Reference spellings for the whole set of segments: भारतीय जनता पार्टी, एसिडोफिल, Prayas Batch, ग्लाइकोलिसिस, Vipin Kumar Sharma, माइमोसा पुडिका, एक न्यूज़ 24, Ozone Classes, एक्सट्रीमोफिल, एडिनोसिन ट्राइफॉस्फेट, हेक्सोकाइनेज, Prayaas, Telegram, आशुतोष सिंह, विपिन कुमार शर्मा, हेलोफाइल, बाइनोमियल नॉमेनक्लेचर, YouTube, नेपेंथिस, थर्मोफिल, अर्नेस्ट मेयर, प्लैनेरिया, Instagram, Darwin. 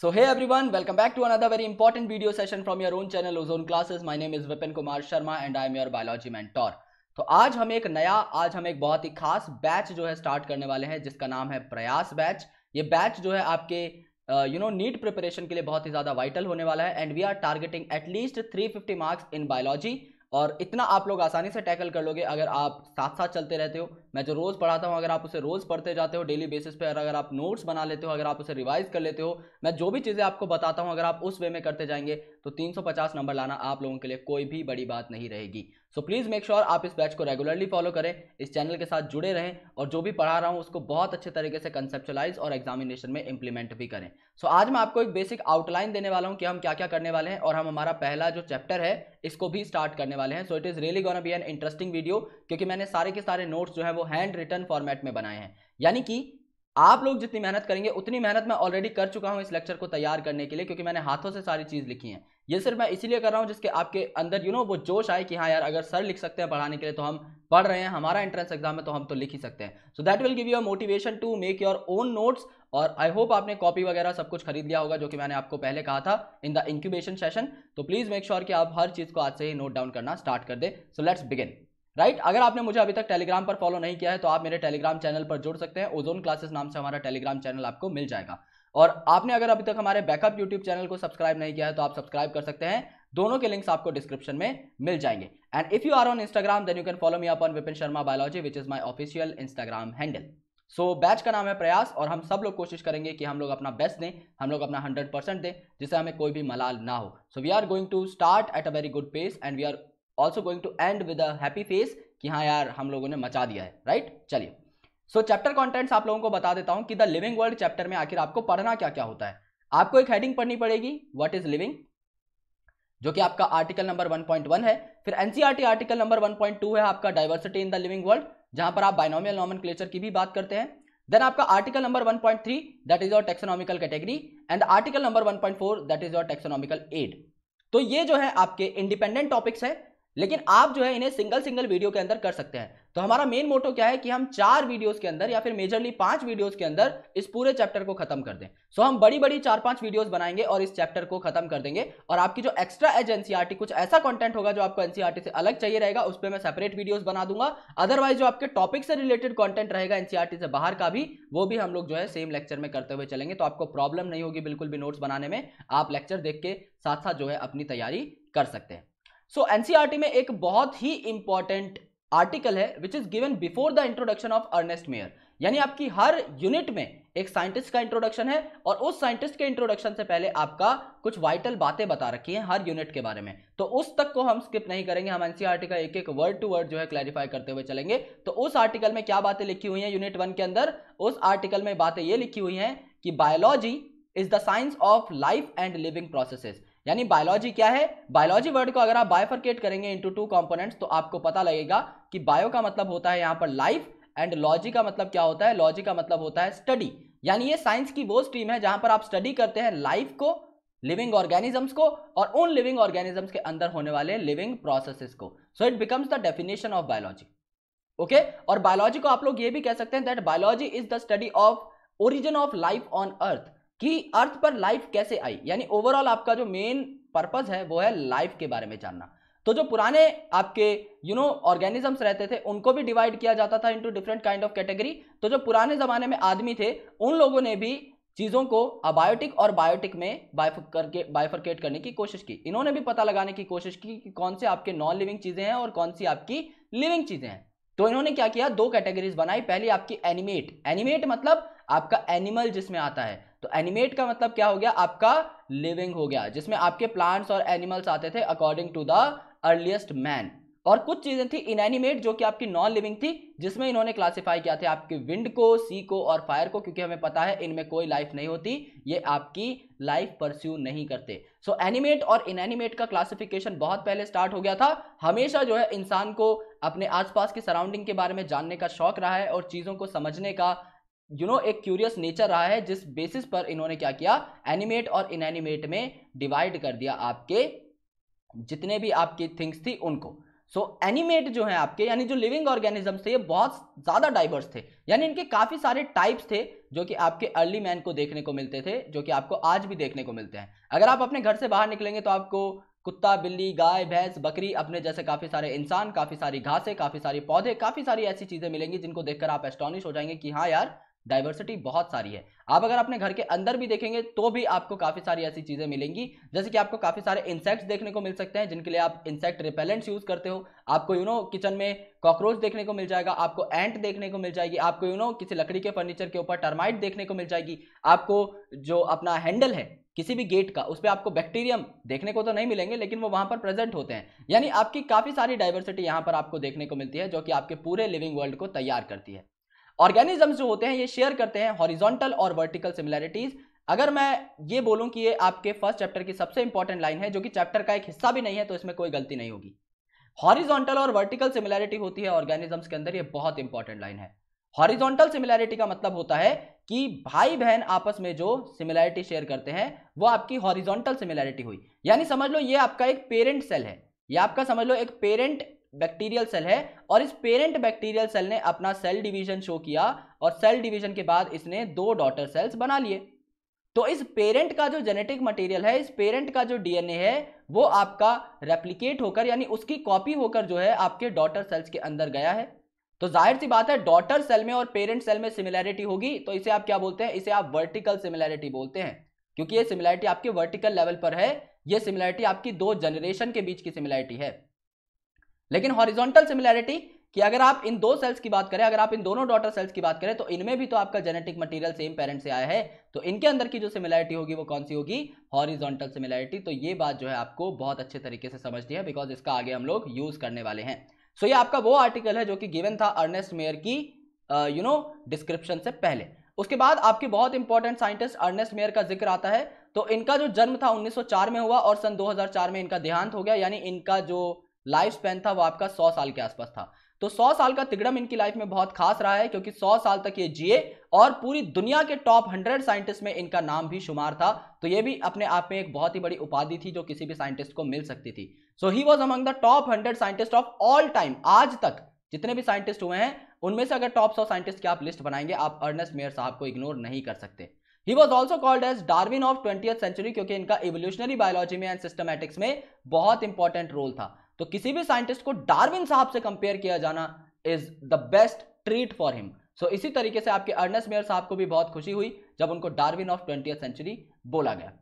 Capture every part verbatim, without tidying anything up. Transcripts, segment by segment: So hey everyone, welcome back to another very important video session from your own channel Ozone Classes. My name is Vipin Kumar Sharma and I am your biology mentor. तो आज हम एक नया आज हम एक बहुत ही खास बैच जो है स्टार्ट करने वाले हैं जिसका नाम है प्रयास बैच. ये बैच जो है आपके यू नो नीट प्रिपरेशन के लिए बहुत ही ज़्यादा वाइटल होने वाला है and we are targeting at least three fifty marks in biology. और इतना आप लोग आसानी से टैकल कर लोगे अगर आप साथ साथ चलते रहते हो. मैं जो रोज़ पढ़ाता हूँ अगर आप उसे रोज़ पढ़ते जाते हो डेली बेसिस पे, अगर आप नोट्स बना लेते हो, अगर आप उसे रिवाइज कर लेते हो, मैं जो भी चीज़ें आपको बताता हूँ अगर आप उस वे में करते जाएंगे तो तीन सौ पचास नंबर लाना आप लोगों के लिए कोई भी बड़ी बात नहीं रहेगी. सो प्लीज़ मेक श्योर आप इस बैच को रेगुलरली फॉलो करें, इस चैनल के साथ जुड़े रहें और जो भी पढ़ा रहा हूँ उसको बहुत अच्छे तरीके से कंसेप्चुलाइज और एग्जामिनेशन में इंप्लीमेंट भी करें. सो so, आज मैं आपको एक बेसिक आउटलाइन देने वाला हूँ कि हम क्या क्या करने वाले हैं और हम हमारा पहला जो चैप्टर है इसको भी स्टार्ट करने वाले हैं. So it is really gonna be an interesting video क्योंकि मैंने सारे के सारे नोट्स जो है वो हैंड रिटन फॉर्मेट में बनाए हैं, यानी कि आप लोग जितनी मेहनत करेंगे उतनी मेहनत मैं ऑलरेडी कर चुका हूं इस लेक्चर को तैयार करने के लिए क्योंकि मैंने हाथों से सारी चीज़ लिखी है. ये सिर्फ मैं इसीलिए कर रहा हूं जिसके आपके अंदर यू नो वो जोश आए कि हाँ यार अगर सर लिख सकते हैं पढ़ाने के लिए तो हम पढ़ रहे हैं, हमारा एंट्रेंस एग्जाम है तो हम तो लिख ही सकते हैं. So that will give you a motivation to make your own notes. और आई होप आपने कॉपी वगैरह सब कुछ खरीद लिया होगा जो कि मैंने आपको पहले कहा था इन द इंक्यूबेशन सेशन. तो प्लीज़ मेक श्योर कि आप हर चीज़ को आज से ही नोट डाउन करना स्टार्ट कर दे. So let's begin right. अगर आपने मुझे अभी तक टेलीग्राम पर फॉलो नहीं किया है तो आप मेरे टेलीग्राम चैनल पर जुड़ सकते हैं. ओजोन क्लासेस नाम से हमारा टेलीग्राम चैनल आपको मिल जाएगा. और आपने अगर अभी तक हमारे बैकअप यूट्यूब चैनल को सब्सक्राइब नहीं किया है तो आप सब्सक्राइब कर सकते हैं. दोनों के लिंक्स आपको डिस्क्रिप्शन में मिल जाएंगे. And if you are on Instagram then you can follow me up on Vipin Sharma biology which is my official Instagram handle. So batch का नाम है प्रयास और हम सब लोग कोशिश करेंगे कि हम लोग अपना बेस्ट दें, हम लोग अपना हंड्रेड परसेंट दें जिससे हमें कोई भी मलाल ना हो. So we are going to start at a very good pace and we are also going to end with a happy face कि हाँ यार हम लोगों ने मचा दिया है राइट right? चलिए. सो चैप्टर कंटेंट्स आप लोगों को बता देता हूँ कि द लिविंग वर्ल्ड चैप्टर में आखिर आपको पढ़ना क्या क्या होता है. आपको एक हेडिंग पढ़नी पड़ेगी व्हाट इज लिविंग जो कि आपका article number one point one है. फिर NCERT article number one point two है आपका diversity in the living world जहां पर आप बाइनोमियल नॉमेनक्लेचर की भी बात करते हैं. देन आपका article number one point three that is your taxonomical category and article number one point four that is your taxonomical aid. तो ये जो है आपके इंडिपेंडेंट टॉपिक्स है लेकिन आप जो है इन्हें सिंगल सिंगल वीडियो के अंदर कर सकते हैं. तो हमारा मेन मोटो क्या है कि हम चार वीडियोस के अंदर या फिर मेजरली पांच वीडियोस के अंदर इस पूरे चैप्टर को खत्म कर दें. सो so, हम बड़ी बड़ी चार पांच वीडियोस बनाएंगे और इस चैप्टर को खत्म कर देंगे. और आपकी जो एक्स्ट्रा एज एनसीईआरटी कुछ ऐसा कंटेंट होगा जो आपको एनसीईआरटी से अलग चाहिए रहेगा उस पर मैं सेपरेट वीडियोज बना दूंगा. अदरवाइज जो आपके टॉपिक से रिलेटेड कॉन्टेंट रहेगा एनसीईआरटी से बाहर का भी वो भी हम लोग जो है सेम लेक्चर में करते हुए चलेंगे. तो आपको प्रॉब्लम नहीं होगी बिल्कुल भी नोट्स बनाने में, आप लेक्चर देख के साथ साथ जो है अपनी तैयारी कर सकते हैं. सो एनसीईआरटी में एक बहुत ही इंपॉर्टेंट आर्टिकल है which is given before the introduction of अर्नेस्ट मेयर. यानी आपकी हर यूनिट में एक साइंटिस्ट का इंट्रोडक्शन है और उस साइंटिस्ट के इंट्रोडक्शन से पहले आपका कुछ वाइटल बातें बता रखी हैं हर यूनिट के बारे में. तो उस तक को हम स्किप नहीं करेंगे, हम एनसीईआरटी का एक एक वर्ड टू वर्ड जो है क्लैरिफाई करते हुए चलेंगे. तो उस आर्टिकल में क्या बातें लिखी हुई हैं यूनिट वन के अंदर, उस आर्टिकल में बातें ये लिखी हुई हैं कि biology is the science of life and living processes. यानी बायोलॉजी क्या है, बायोलॉजी वर्ड को अगर आप बायफर्केट करेंगे इनटू टू कंपोनेंट्स तो आपको पता लगेगा कि बायो का मतलब होता है यहाँ पर लाइफ एंड लॉजी का मतलब क्या होता है, लॉजी का मतलब होता है स्टडी. यानी ये साइंस की वो स्ट्रीम है जहां पर आप स्टडी करते हैं लाइफ को, लिविंग ऑर्गेनिजम्स को और उन लिविंग ऑर्गेनिजम्स के अंदर होने वाले लिविंग प्रोसेसेस को. So it becomes the definition of biology okay. और बायोलॉजी को आप लोग ये भी कह सकते हैं that biology is the study of origin of life on earth कि अर्थ पर लाइफ कैसे आई. यानी ओवरऑल आपका जो मेन पर्पस है वो है लाइफ के बारे में जानना. तो जो पुराने आपके यू नो ऑर्गेनिजम्स रहते थे उनको भी डिवाइड किया जाता था into different kind of category. तो जो पुराने जमाने में आदमी थे उन लोगों ने भी चीज़ों को अबायोटिक और बायोटिक में बायफर्केट करके बायफर्केट करने की कोशिश की. इन्होंने भी पता लगाने की कोशिश की कि कौन से आपके नॉन लिविंग चीज़ें हैं और कौन सी आपकी लिविंग चीज़ें हैं. तो इन्होंने क्या किया, दो कैटेगरीज बनाई. पहली आपकी एनिमेट, एनिमेट मतलब आपका एनिमल जिसमें आता है. तो एनिमेट का मतलब क्या हो गया, आपका लिविंग हो गया जिसमें आपके प्लांट्स और एनिमल्स आते थे according to the earliest man. और कुछ चीजें थी इनएनिमेट जो कि आपकी नॉन लिविंग थी जिसमें इन्होंने क्लासिफाई किया था आपके विंड को, सी को और फायर को क्योंकि हमें पता है इनमें कोई लाइफ नहीं होती, ये आपकी लाइफ परस्यू नहीं करते. सो एनिमेट और इनएनिमेट का क्लासिफिकेशन बहुत पहले स्टार्ट हो गया था. हमेशा जो है इंसान को अपने आसपास की सराउंडिंग के बारे में जानने का शौक रहा है और चीज़ों को समझने का यू नो एक क्यूरियस नेचर रहा है जिस बेसिस पर इन्होंने क्या किया एनिमेट और इनएनिमेट में डिवाइड कर दिया आपके जितने भी आपकी थिंग्स थी उनको. सो so, एनिमेट जो है आपके यानी जो लिविंग ऑर्गेनिजम्स थे ये बहुत ज़्यादा डाइवर्स थे, यानी इनके काफ़ी सारे टाइप्स थे जो कि आपके अर्ली मैन को देखने को मिलते थे, जो कि आपको आज भी देखने को मिलते हैं। अगर आप अपने घर से बाहर निकलेंगे तो आपको कुत्ता, बिल्ली, गाय, भैंस, बकरी, अपने जैसे काफ़ी सारे इंसान, काफ़ी सारी घासें, काफ़ी सारे पौधे, काफ़ी सारी ऐसी चीज़ें मिलेंगी जिनको देखकर आप एस्टॉनिश हो जाएंगे कि हाँ यार डाइवर्सिटी बहुत सारी है। आप अगर अपने घर के अंदर भी देखेंगे तो भी आपको काफ़ी सारी ऐसी चीज़ें मिलेंगी, जैसे कि आपको काफ़ी सारे इंसेक्ट्स देखने को मिल सकते हैं जिनके लिए आप इंसेक्ट रिपेलेंट्स यूज़ करते हो। आपको यू नो किचन में कॉकरोच देखने को मिल जाएगा, आपको एंट देखने को मिल जाएगी, आपको यू नो किसी लकड़ी के फर्नीचर के ऊपर टर्माइट देखने को मिल जाएगी, आपको जो अपना हैंडल है किसी भी गेट का उस पर आपको बैक्टीरियम देखने को तो नहीं मिलेंगे लेकिन वो वहाँ पर प्रेजेंट होते हैं। यानी आपकी काफ़ी सारी डाइवर्सिटी यहाँ पर आपको देखने को मिलती है जो कि आपके पूरे लिविंग वर्ल्ड को तैयार करती है। ऑर्गेनिजम्स जो होते हैं ये शेयर करते हैं हॉरिजॉन्टल और वर्टिकल सिमिलैरिटीज। अगर मैं ये बोलूं कि ये आपके फर्स्ट चैप्टर की सबसे इंपॉर्टेंट लाइन है जो कि चैप्टर का एक हिस्सा भी नहीं है तो इसमें कोई गलती नहीं होगी। हॉरिजॉन्टल और वर्टिकल सिमिलैरिटी होती है ऑर्गेनिजम्स के अंदर, ये बहुत इंपॉर्टेंट लाइन है। हॉरिजॉन्टल सिमिलैरिटी का मतलब होता है कि भाई बहन आपस में जो सिमिलैरिटी शेयर करते हैं वो आपकी हॉरिजॉन्टल सिमिलैरिटी हुई, यानी समझ लो ये आपका एक पेरेंट सेल है, ये आपका समझ लो एक पेरेंट बैक्टीरियल सेल है और इस पेरेंट बैक्टीरियल सेल ने अपना सेल डिवीजन शो किया और सेल डिवीजन के बाद इसने दो डॉटर सेल्स बना लिए। तो इस पेरेंट का जो जेनेटिक मटेरियल है, इस पेरेंट का जो डीएनए है वो आपका रेप्लिकेट होकर यानी उसकी कॉपी होकर जो है आपके डॉटर सेल्स के अंदर गया है। तो जाहिर सी बात है डॉटर सेल में और पेरेंट सेल में सिमिलैरिटी होगी तो इसे आप क्या बोलते हैं, इसे आप वर्टिकल सिमिलैरिटी बोलते हैं क्योंकि ये सिमिलैरिटी आपके वर्टिकल लेवल पर है, ये सिमिलैरिटी आपकी दो जनरेशन के बीच की सिमिलैरिटी है। लेकिन हॉरिजॉन्टल सिमिलैरिटी कि अगर आप इन दो सेल्स की बात करें, अगर आप इन दोनों डॉटर सेल्स की बात करें तो इनमें भी तो आपका जेनेटिक मटेरियल सेम पेरेंट से आया है तो इनके अंदर की जो सिमिलैरिटी होगी वो कौन सी होगी, हॉरिजॉन्टल सिमिलैरिटी। तो ये बात जो है आपको बहुत अच्छे तरीके से समझनी है बिकॉज इसका आगे हम लोग यूज करने वाले हैं। सो so, ये आपका वो आर्टिकल है जो कि गिवन था अर्नेस्ट मेयर की यू नो डिस्क्रिप्शन से पहले। उसके बाद आपके बहुत इंपॉर्टेंट साइंटिस्ट अर्नेस्ट मेयर का जिक्र आता है। तो इनका जो जन्म था उन्नीस सौ चार में हुआ और सन दो हज़ार चार में इनका देहांत हो गया, यानी इनका जो लाइफ स्पैन था वो आपका सौ साल के आसपास था। तो सौ साल का तिगड़म इनकी लाइफ में बहुत खास रहा है क्योंकि सौ साल तक ये जिए और पूरी दुनिया के टॉप हंड्रेड साइंटिस्ट में इनका नाम भी शुमार था। तो ये भी अपने आप में एक बहुत ही बड़ी उपाधि थी जो किसी भी साइंटिस्ट को मिल सकती थी। So he was among the top hundred scientist of all time. आज तक जितने भी साइंटिस्ट हुए हैं उनमें से अगर टॉप सौ साइंटिस्ट की आप लिस्ट बनाएंगे आप अर्नेस्ट मेयर साहब को इग्नोर नहीं कर सकते। He was also called as Darwin of twentieth century क्योंकि इनका इवोल्यूशनरी बायोलॉजी में एंड सिस्टमैटिक्स में बहुत इंपॉर्टेंट रोल था। तो किसी भी साइंटिस्ट को डार्विन साहब से कंपेयर किया जाना is the best treat for him. So इसी तरीके से आपके अर्नेस्ट मेयर साहब को भी बहुत खुशी हुई जब उनको डार्विन ऑफ ट्वेंटियथ सेंचुरी बोला गया।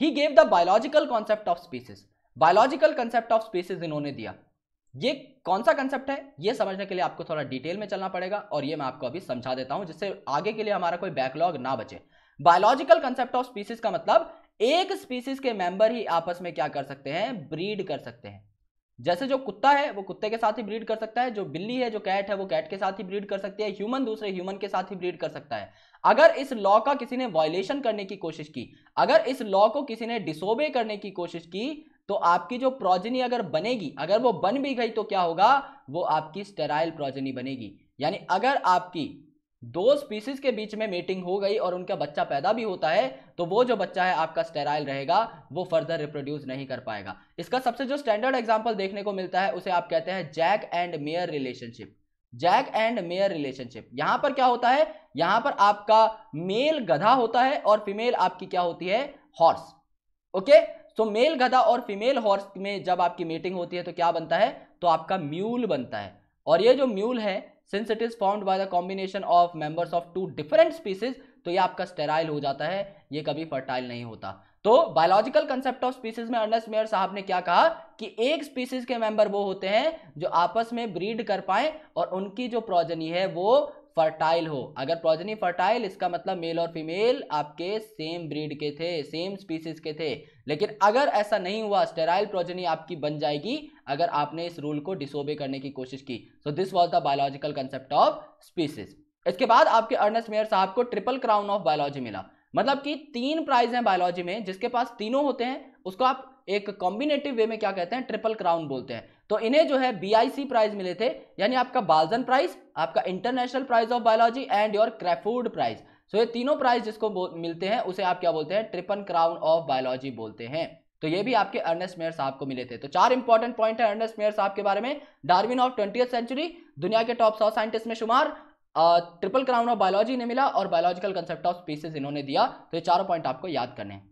He gave the biological concept of species, biological concept of species इन्होंने दिया। ये कौन सा कंसेप्ट है ये समझने के लिए आपको थोड़ा डिटेल में चलना पड़ेगा और ये मैं आपको अभी समझा देता हूं जिससे आगे के लिए हमारा कोई बैकलॉग ना बचे। बायोलॉजिकल कंसेप्ट ऑफ स्पीसीज का मतलब एक स्पीसीज के मेंबर ही आपस में क्या कर सकते हैं, ब्रीड कर सकते हैं। जैसे जो कुत्ता है वो कुत्ते के साथ ही ब्रीड कर सकता है, जो बिल्ली है, जो कैट है वो कैट के साथ ही ब्रीड कर सकती है, ह्यूमन दूसरे ह्यूमन के साथ ही ब्रीड कर सकता है। अगर इस लॉ का किसी ने वायलेशन करने की कोशिश की, अगर इस लॉ को किसी ने डिसोबे करने की कोशिश की तो आपकी जो प्रोजेनी अगर बनेगी, अगर वो बन भी गई तो क्या होगा, वो आपकी स्टेराइल प्रोजेनी बनेगी। यानी अगर आपकी दो स्पीसीज के बीच में मेटिंग हो गई और उनका बच्चा पैदा भी होता है तो वो जो बच्चा है आपका स्टेराइल रहेगा, वो फर्दर रिप्रोड्यूस नहीं कर पाएगा। इसका सबसे जो स्टैंडर्ड एग्जांपल देखने को मिलता है उसे आप कहते हैं Jack and Mayr relationship. Jack and Mayr relationship यहां पर क्या होता है, यहां पर आपका मेल गधा होता है और फीमेल आपकी क्या होती है, हॉर्स। ओके, सो मेल गधा और फीमेल हॉर्स में जब आपकी मेटिंग होती है तो क्या बनता है, तो आपका म्यूल बनता है। और ये जो म्यूल है Since it is formed by the combination of members of two different species, तो ये आपका स्टेराइल हो जाता है, ये कभी फर्टाइल नहीं होता। तो बायोलॉजिकल कंसेप्ट ऑफ स्पीसीज में अर्नेस्ट मेयर साहब ने क्या कहा कि एक स्पीसीज के मेंबर वो होते हैं जो आपस में ब्रीड कर पाए और उनकी जो प्रोजेनी है वो फर्टाइल हो। अगर प्रोजेनी फर्टाइल, इसका मतलब मेल और फीमेल आपके सेम ब्रीड के थे, सेम स्पीसीज के थे। लेकिन अगर ऐसा नहीं हुआ, स्टेराइल प्रोजेनी आपकी बन जाएगी अगर आपने इस रूल को डिसोबे करने की कोशिश की। So this was the biological concept of species. इसके बाद आपके अर्नेस्ट मेयर साहब को ट्रिपल क्राउन ऑफ बायोलॉजी मिला, मतलब कि तीन प्राइज हैं बायोलॉजी में, जिसके पास तीनों होते हैं उसको आप एक कॉम्बिनेटिव वे में क्या कहते हैं, ट्रिपल क्राउन बोलते हैं। तो इन्हें जो है बीआईसी प्राइज मिले थे, यानी आपका बाल्जन प्राइज, आपका international prize of biology and your Crafoord prize. सो ये तीनों प्राइज जिसको मिलते हैं उसे आप क्या बोलते हैं, ट्रिपल क्राउन ऑफ बायोलॉजी बोलते हैं। तो ये भी आपके अर्नेस्ट मेयर साहब को मिले थे। तो चार इंपॉर्टेंट पॉइंट है अर्नेस्ट मेयर साहब के बारे में। डार्विन ऑफ ट्वेंटियथ सेंचुरी, दुनिया के टॉप सौ साइंटिस्ट में शुमार, ट्रिपल क्राउन ऑफ बायोलॉजी ने मिला और बायोलॉजिकल कंसेप्ट ऑफ स्पीसीज इन्होंने दिया। तो ये चारों पॉइंट आपको याद करने हैं।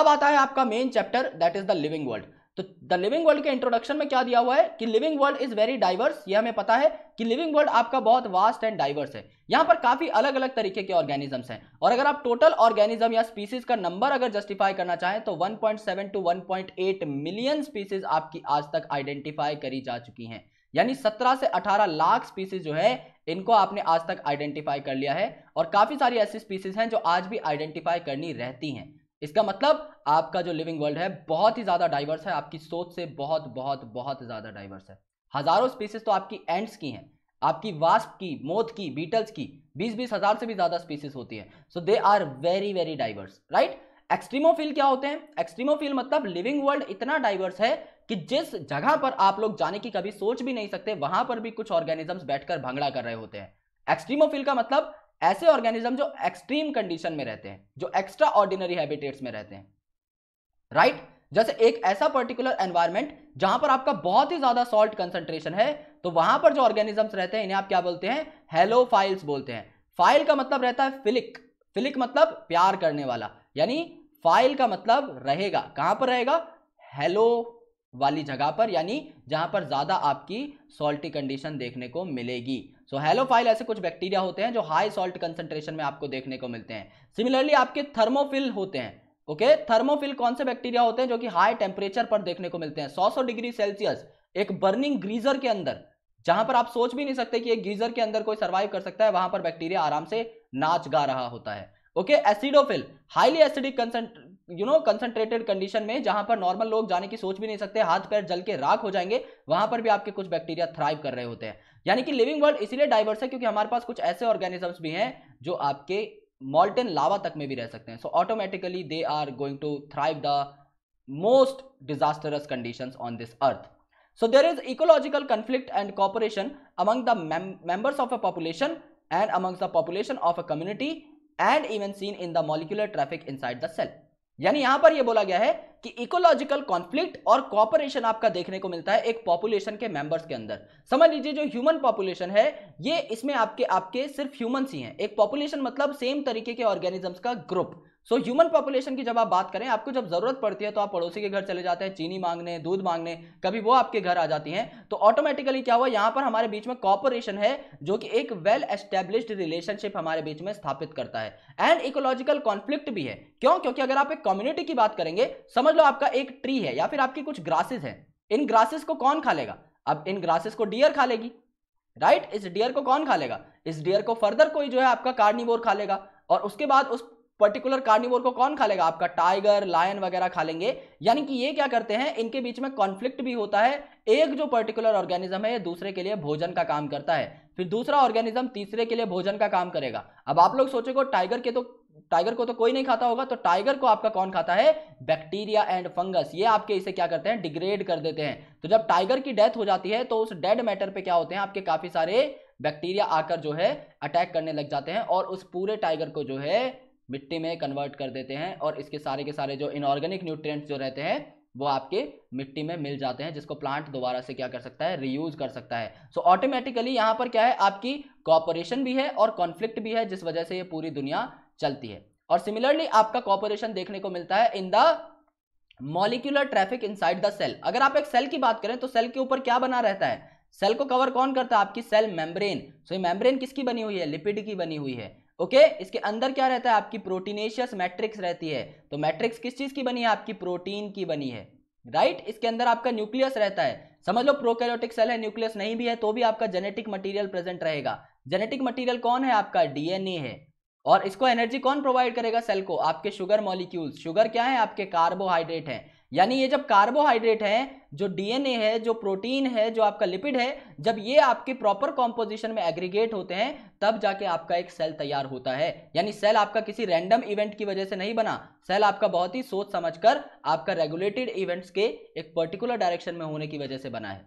अब आता है आपका main chapter, that is the living world. तो द लिविंग वर्ल्ड के इंट्रोडक्शन में क्या दिया हुआ है कि living world is very diverse. ये हमें पता है कि लिविंग वर्ल्ड आपका बहुत वास्ट एंड डाइवर्स है। यहाँ पर काफी अलग अलग तरीके के ऑर्गेनिजम्स हैं और अगर आप टोटल ऑर्गेनिज्म या स्पीसीज का नंबर अगर जस्टिफाई करना चाहें तो one point seven to one point eight million species आपकी आज तक आइडेंटिफाई करी जा चुकी हैं। यानी सत्रह से अठारह लाख स्पीसीज जो है इनको आपने आज तक आइडेंटिफाई कर लिया है और काफी सारी ऐसी स्पीसीज हैं जो आज भी आइडेंटिफाई करनी रहती हैं। इसका मतलब आपका जो लिविंग वर्ल्ड है बहुत ही ज्यादा डाइवर्स है, आपकी सोच से बहुत बहुत बहुत ज्यादा डाइवर्स है। हजारों स्पीसीज तो आपकी एंट्स की हैं, आपकी वास्प की, मोथ की, बीटल्स की, बीस बीस हजार से भी ज्यादा स्पीसीज होती है। So they are very very diverse, right. एक्सट्रीमोफिल क्या होते हैं? एक्सट्रीमोफिल मतलब लिविंग वर्ल्ड इतना डाइवर्स है कि जिस जगह पर आप लोग जाने की कभी सोच भी नहीं सकते वहां पर भी कुछ ऑर्गेनिजम्स बैठकर भंगड़ा कर रहे होते हैं। एक्सट्रीमोफिल का मतलब ऐसे ऑर्गेनिज्म जो एक्सट्रीम कंडीशन में रहते हैं, जो एक्स्ट्रा ऑर्डिनरी हैबिटेट्स में रहते हैं, राइट right? जैसे एक ऐसा पर्टिकुलर एनवायरनमेंट जहां पर आपका बहुत ही ज्यादा सॉल्ट कंसंट्रेशन है तो वहां पर जो ऑर्गेनिजम्स रहते हैं इन्हें आप क्या बोलते हैं? हेलोफाइल्स बोलते हैं। फाइल का मतलब रहता है फिलिक, फिलिक मतलब प्यार करने वाला, यानी फाइल का मतलब रहेगा कहां पर? रहेगा हेलो वाली जगह पर, यानी जहां पर ज्यादा आपकी सॉल्टी कंडीशन देखने को मिलेगी। सो हेलोफाइल ऐसे कुछ बैक्टीरिया होते हैं जो हाई सॉल्ट कंसंट्रेशन में आपको देखने को मिलते हैं। सिमिलरली आपके थर्मोफिल होते हैं, ओके okay? थर्मोफिल कौन से बैक्टीरिया होते हैं जो कि हाई टेम्परेचर पर देखने को मिलते हैं, सौ सौ डिग्री सेल्सियस, एक बर्निंग ग्रीजर के अंदर जहां पर आप सोच भी नहीं सकते कि एक गीजर के अंदर कोई सर्वाइव कर सकता है, वहां पर बैक्टीरिया आराम से नाच गा रहा होता है, okay okay? एसिडोफिल, highly acidic you know concentrated condition में जहां पर नॉर्मल लोग जाने की सोच भी नहीं सकते, हाथ पैर जल के राख हो जाएंगे, वहां पर भी आपके कुछ बैक्टीरिया थ्राइव कर रहे होते हैं। यानी कि लिविंग वर्ल्ड इसीलिए डाइवर्स है क्योंकि हमारे पास कुछ ऐसे ऑर्गेनिजम्स भी हैं जो आपके मॉल्टेन लावा तक में भी रह सकते हैं। So automatically they are going to thrive the most disastrous conditions on this earth. So there is ecological conflict and cooperation among the members of a population and among the population of a community and even seen in the molecular traffic inside the cell. यानी यहां पर यह बोला गया है कि ecological conflict और cooperation आपका देखने को मिलता है एक पॉपुलेशन के मेंबर्स के अंदर। समझ लीजिए जो ह्यूमन पॉपुलेशन है ये, इसमें आपके आपके सिर्फ ह्यूमंस ही हैं। एक पॉपुलेशन मतलब सेम तरीके के ऑर्गेनिजम्स का ग्रुप। सो ह्यूमन पॉपुलेशन की जब आप बात करें, आपको जब जरूरत पड़ती है तो आप पड़ोसी के घर चले जाते हैं चीनी मांगने, दूध मांगने, कभी वो आपके घर आ जाती हैं। तो ऑटोमेटिकली क्या हुआ, यहाँ पर हमारे बीच में कॉपरेशन है जो कि एक वेल एस्टेब्लिश्ड रिलेशनशिप हमारे बीच में स्थापित करता है। एंड इकोलॉजिकल कॉन्फ्लिक्ट भी है, क्यों? क्योंकि अगर आप एक कम्युनिटी की बात करेंगे, समझ लो आपका एक ट्री है या फिर आपकी कुछ ग्रासेस हैं, इन ग्रासेस को कौन खा लेगा? अब इन ग्रासेस को डियर खा लेगी, राइट right? इस डियर को कौन खा लेगा? इस डियर को फर्दर कोई जो है आपका कार्निवोर खा लेगा और उसके बाद उस पर्टिकुलर कार्निवोर को कौन खा लेगा? आपका टाइगर, लायन वगैरह खा लेंगे। यानी कि ये क्या करते हैं, इनके बीच में कॉन्फ्लिक्ट भी होता है। एक जो पर्टिकुलर ऑर्गेनिज्म है ये दूसरे के लिए भोजन का काम करता है, फिर दूसरा ऑर्गेनिज्म तीसरे के लिए भोजन का काम करेगा। अब आप लोग सोचेंगे टाइगर के तो टाइगर को तो कोई नहीं खाता होगा, तो टाइगर को आपका कौन खाता है? Bacteria and fungus. ये आपके इसे क्या करते हैं? डिग्रेड कर देते हैं। तो जब टाइगर की डेथ हो जाती है तो उस डेड मैटर पे क्या होते हैं, आपके काफी सारे बैक्टीरिया आकर जो है अटैक करने लग जाते हैं और उस पूरे टाइगर को जो है मिट्टी में कन्वर्ट कर देते हैं और इसके सारे के सारे जो इनऑर्गेनिक न्यूट्रिएंट्स जो रहते हैं वो आपके मिट्टी में मिल जाते हैं, जिसको प्लांट दोबारा से क्या कर सकता है? रीयूज कर सकता है। सो ऑटोमेटिकली यहाँ पर क्या है, आपकी कोऑपरेशन भी है और कॉन्फ्लिक्ट भी है, जिस वजह से ये पूरी दुनिया चलती है। और सिमिलरली आपका कोऑपरेशन देखने को मिलता है in the molecular traffic inside the cell. अगर आप एक सेल की बात करें तो सेल के ऊपर क्या बना रहता है, सेल को कवर कौन करता है? आपकी सेल मेम्ब्रेन। सो ये मेम्ब्रेन किसकी बनी हुई है? लिपिड की बनी हुई है, ओके okay? इसके अंदर क्या रहता है? आपकी प्रोटीनेशियस मैट्रिक्स रहती है। तो मैट्रिक्स किस चीज की बनी है? आपकी प्रोटीन की बनी है, राइट right? इसके अंदर आपका न्यूक्लियस रहता है। समझ लो प्रोकैरियोटिक सेल है, न्यूक्लियस नहीं भी है तो भी आपका जेनेटिक मटीरियल प्रेजेंट रहेगा। जेनेटिक मटीरियल कौन है? आपका डीएनए है। और इसको एनर्जी कौन प्रोवाइड करेगा सेल को? आपके शुगर मॉलिक्यूल्स। शुगर क्या है? आपके कार्बोहाइड्रेट हैं। यानी ये जब कार्बोहाइड्रेट हैं, जो डीएनए है, जो प्रोटीन है, जो आपका लिपिड है, जब ये आपके प्रॉपर कॉम्पोजिशन में एग्रीगेट होते हैं तब जाके आपका एक सेल तैयार होता है। यानी सेल आपका किसी रैंडम इवेंट की वजह से नहीं बना, सेल आपका बहुत ही सोच समझ कर, आपका रेगुलेटेड इवेंट्स के एक पर्टिकुलर डायरेक्शन में होने की वजह से बना है।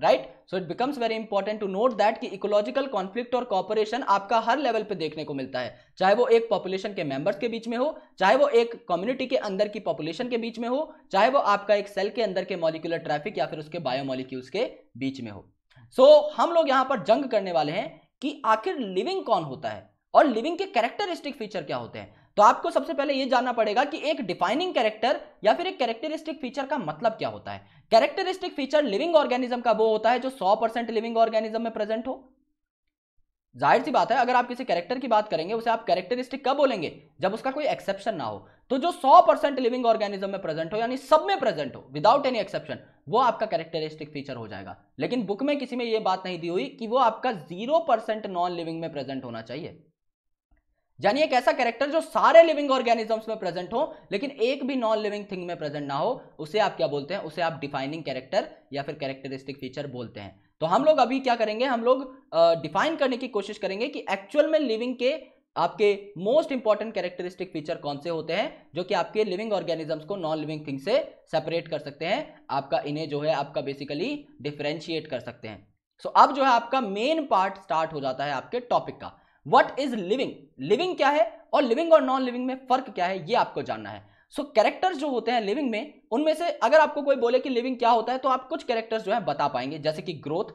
Right. So it becomes very important to note that कि इकोलॉजिकल कॉन्फ्लिक्ट और कॉपरेशन आपका हर लेवल पे देखने को मिलता है, चाहे वो एक पॉपुलेशन के मेंबर्स के बीच में हो, चाहे वो एक कम्युनिटी के अंदर की पॉपुलेशन के बीच में हो, चाहे वो आपका एक सेल के अंदर के मॉलिक्यूलर ट्रैफिक या फिर उसके बायोमॉलिक्यूल्स के बीच में हो. सो so, हम लोग यहाँ पर जंग करने वाले हैं कि आखिर लिविंग कौन होता है और लिविंग के कैरेक्टरिस्टिक फीचर क्या होते हैं. तो आपको सबसे पहले यह जानना पड़ेगा कि एक डिफाइनिंग कैरेक्टर या फिर एक कैरेक्टरिस्टिक फीचर का मतलब क्या होता है. कैरेक्टरिस्टिक फीचर लिविंग ऑर्गेनिज्म का वो होता है जो सौ परसेंट लिविंग ऑर्गेनिज्म में प्रेजेंट हो. जाहिर सी बात है, अगर आप किसी कैरेक्टर की बात करेंगे उसे आप कैरेक्टरिस्टिक कब बोलेंगे, जब उसका कोई एक्सेप्शन ना हो. तो जो सौ परसेंट लिविंग ऑर्गेनिज्म में प्रेजेंट हो, यानी सब में प्रेजेंट हो विदाउट एनी एक्सेप्शन, वो आपका कैरेक्टरिस्टिक फीचर हो जाएगा. लेकिन बुक में किसी में यह बात नहीं दी हुई कि वो आपका ज़ीरो परसेंट नॉन लिविंग में प्रेजेंट होना चाहिए, यानी एक ऐसा कैरेक्टर जो सारे लिविंग ऑर्गेनिजम्स में प्रेजेंट हो लेकिन एक भी नॉन लिविंग थिंग में प्रेजेंट ना हो, उसे आप क्या बोलते हैं, उसे आप डिफाइनिंग कैरेक्टर या फिर कैरेक्टरिस्टिक फीचर बोलते हैं. तो हम लोग अभी क्या करेंगे, हम लोग डिफाइन uh, करने की कोशिश करेंगे कि एक्चुअल में लिविंग के आपके मोस्ट इंपॉर्टेंट कैरेक्टरिस्टिक फीचर कौन से होते हैं जो कि आपके लिविंग ऑर्गेनिजम्स को नॉन लिविंग थिंग से सेपरेट कर सकते हैं, आपका इन्हें जो है आपका बेसिकली डिफरेंशिएट कर सकते हैं. सो so, अब जो है आपका मेन पार्ट स्टार्ट हो जाता है आपके टॉपिक का. What is living? Living क्या है और living और non living में फर्क क्या है, ये आपको जानना है. सो so, कैरेक्टर्स जो होते हैं living में, उनमें से अगर आपको कोई बोले कि living क्या होता है तो आप कुछ कैरेक्टर्स जो है बता पाएंगे, जैसे कि ग्रोथ.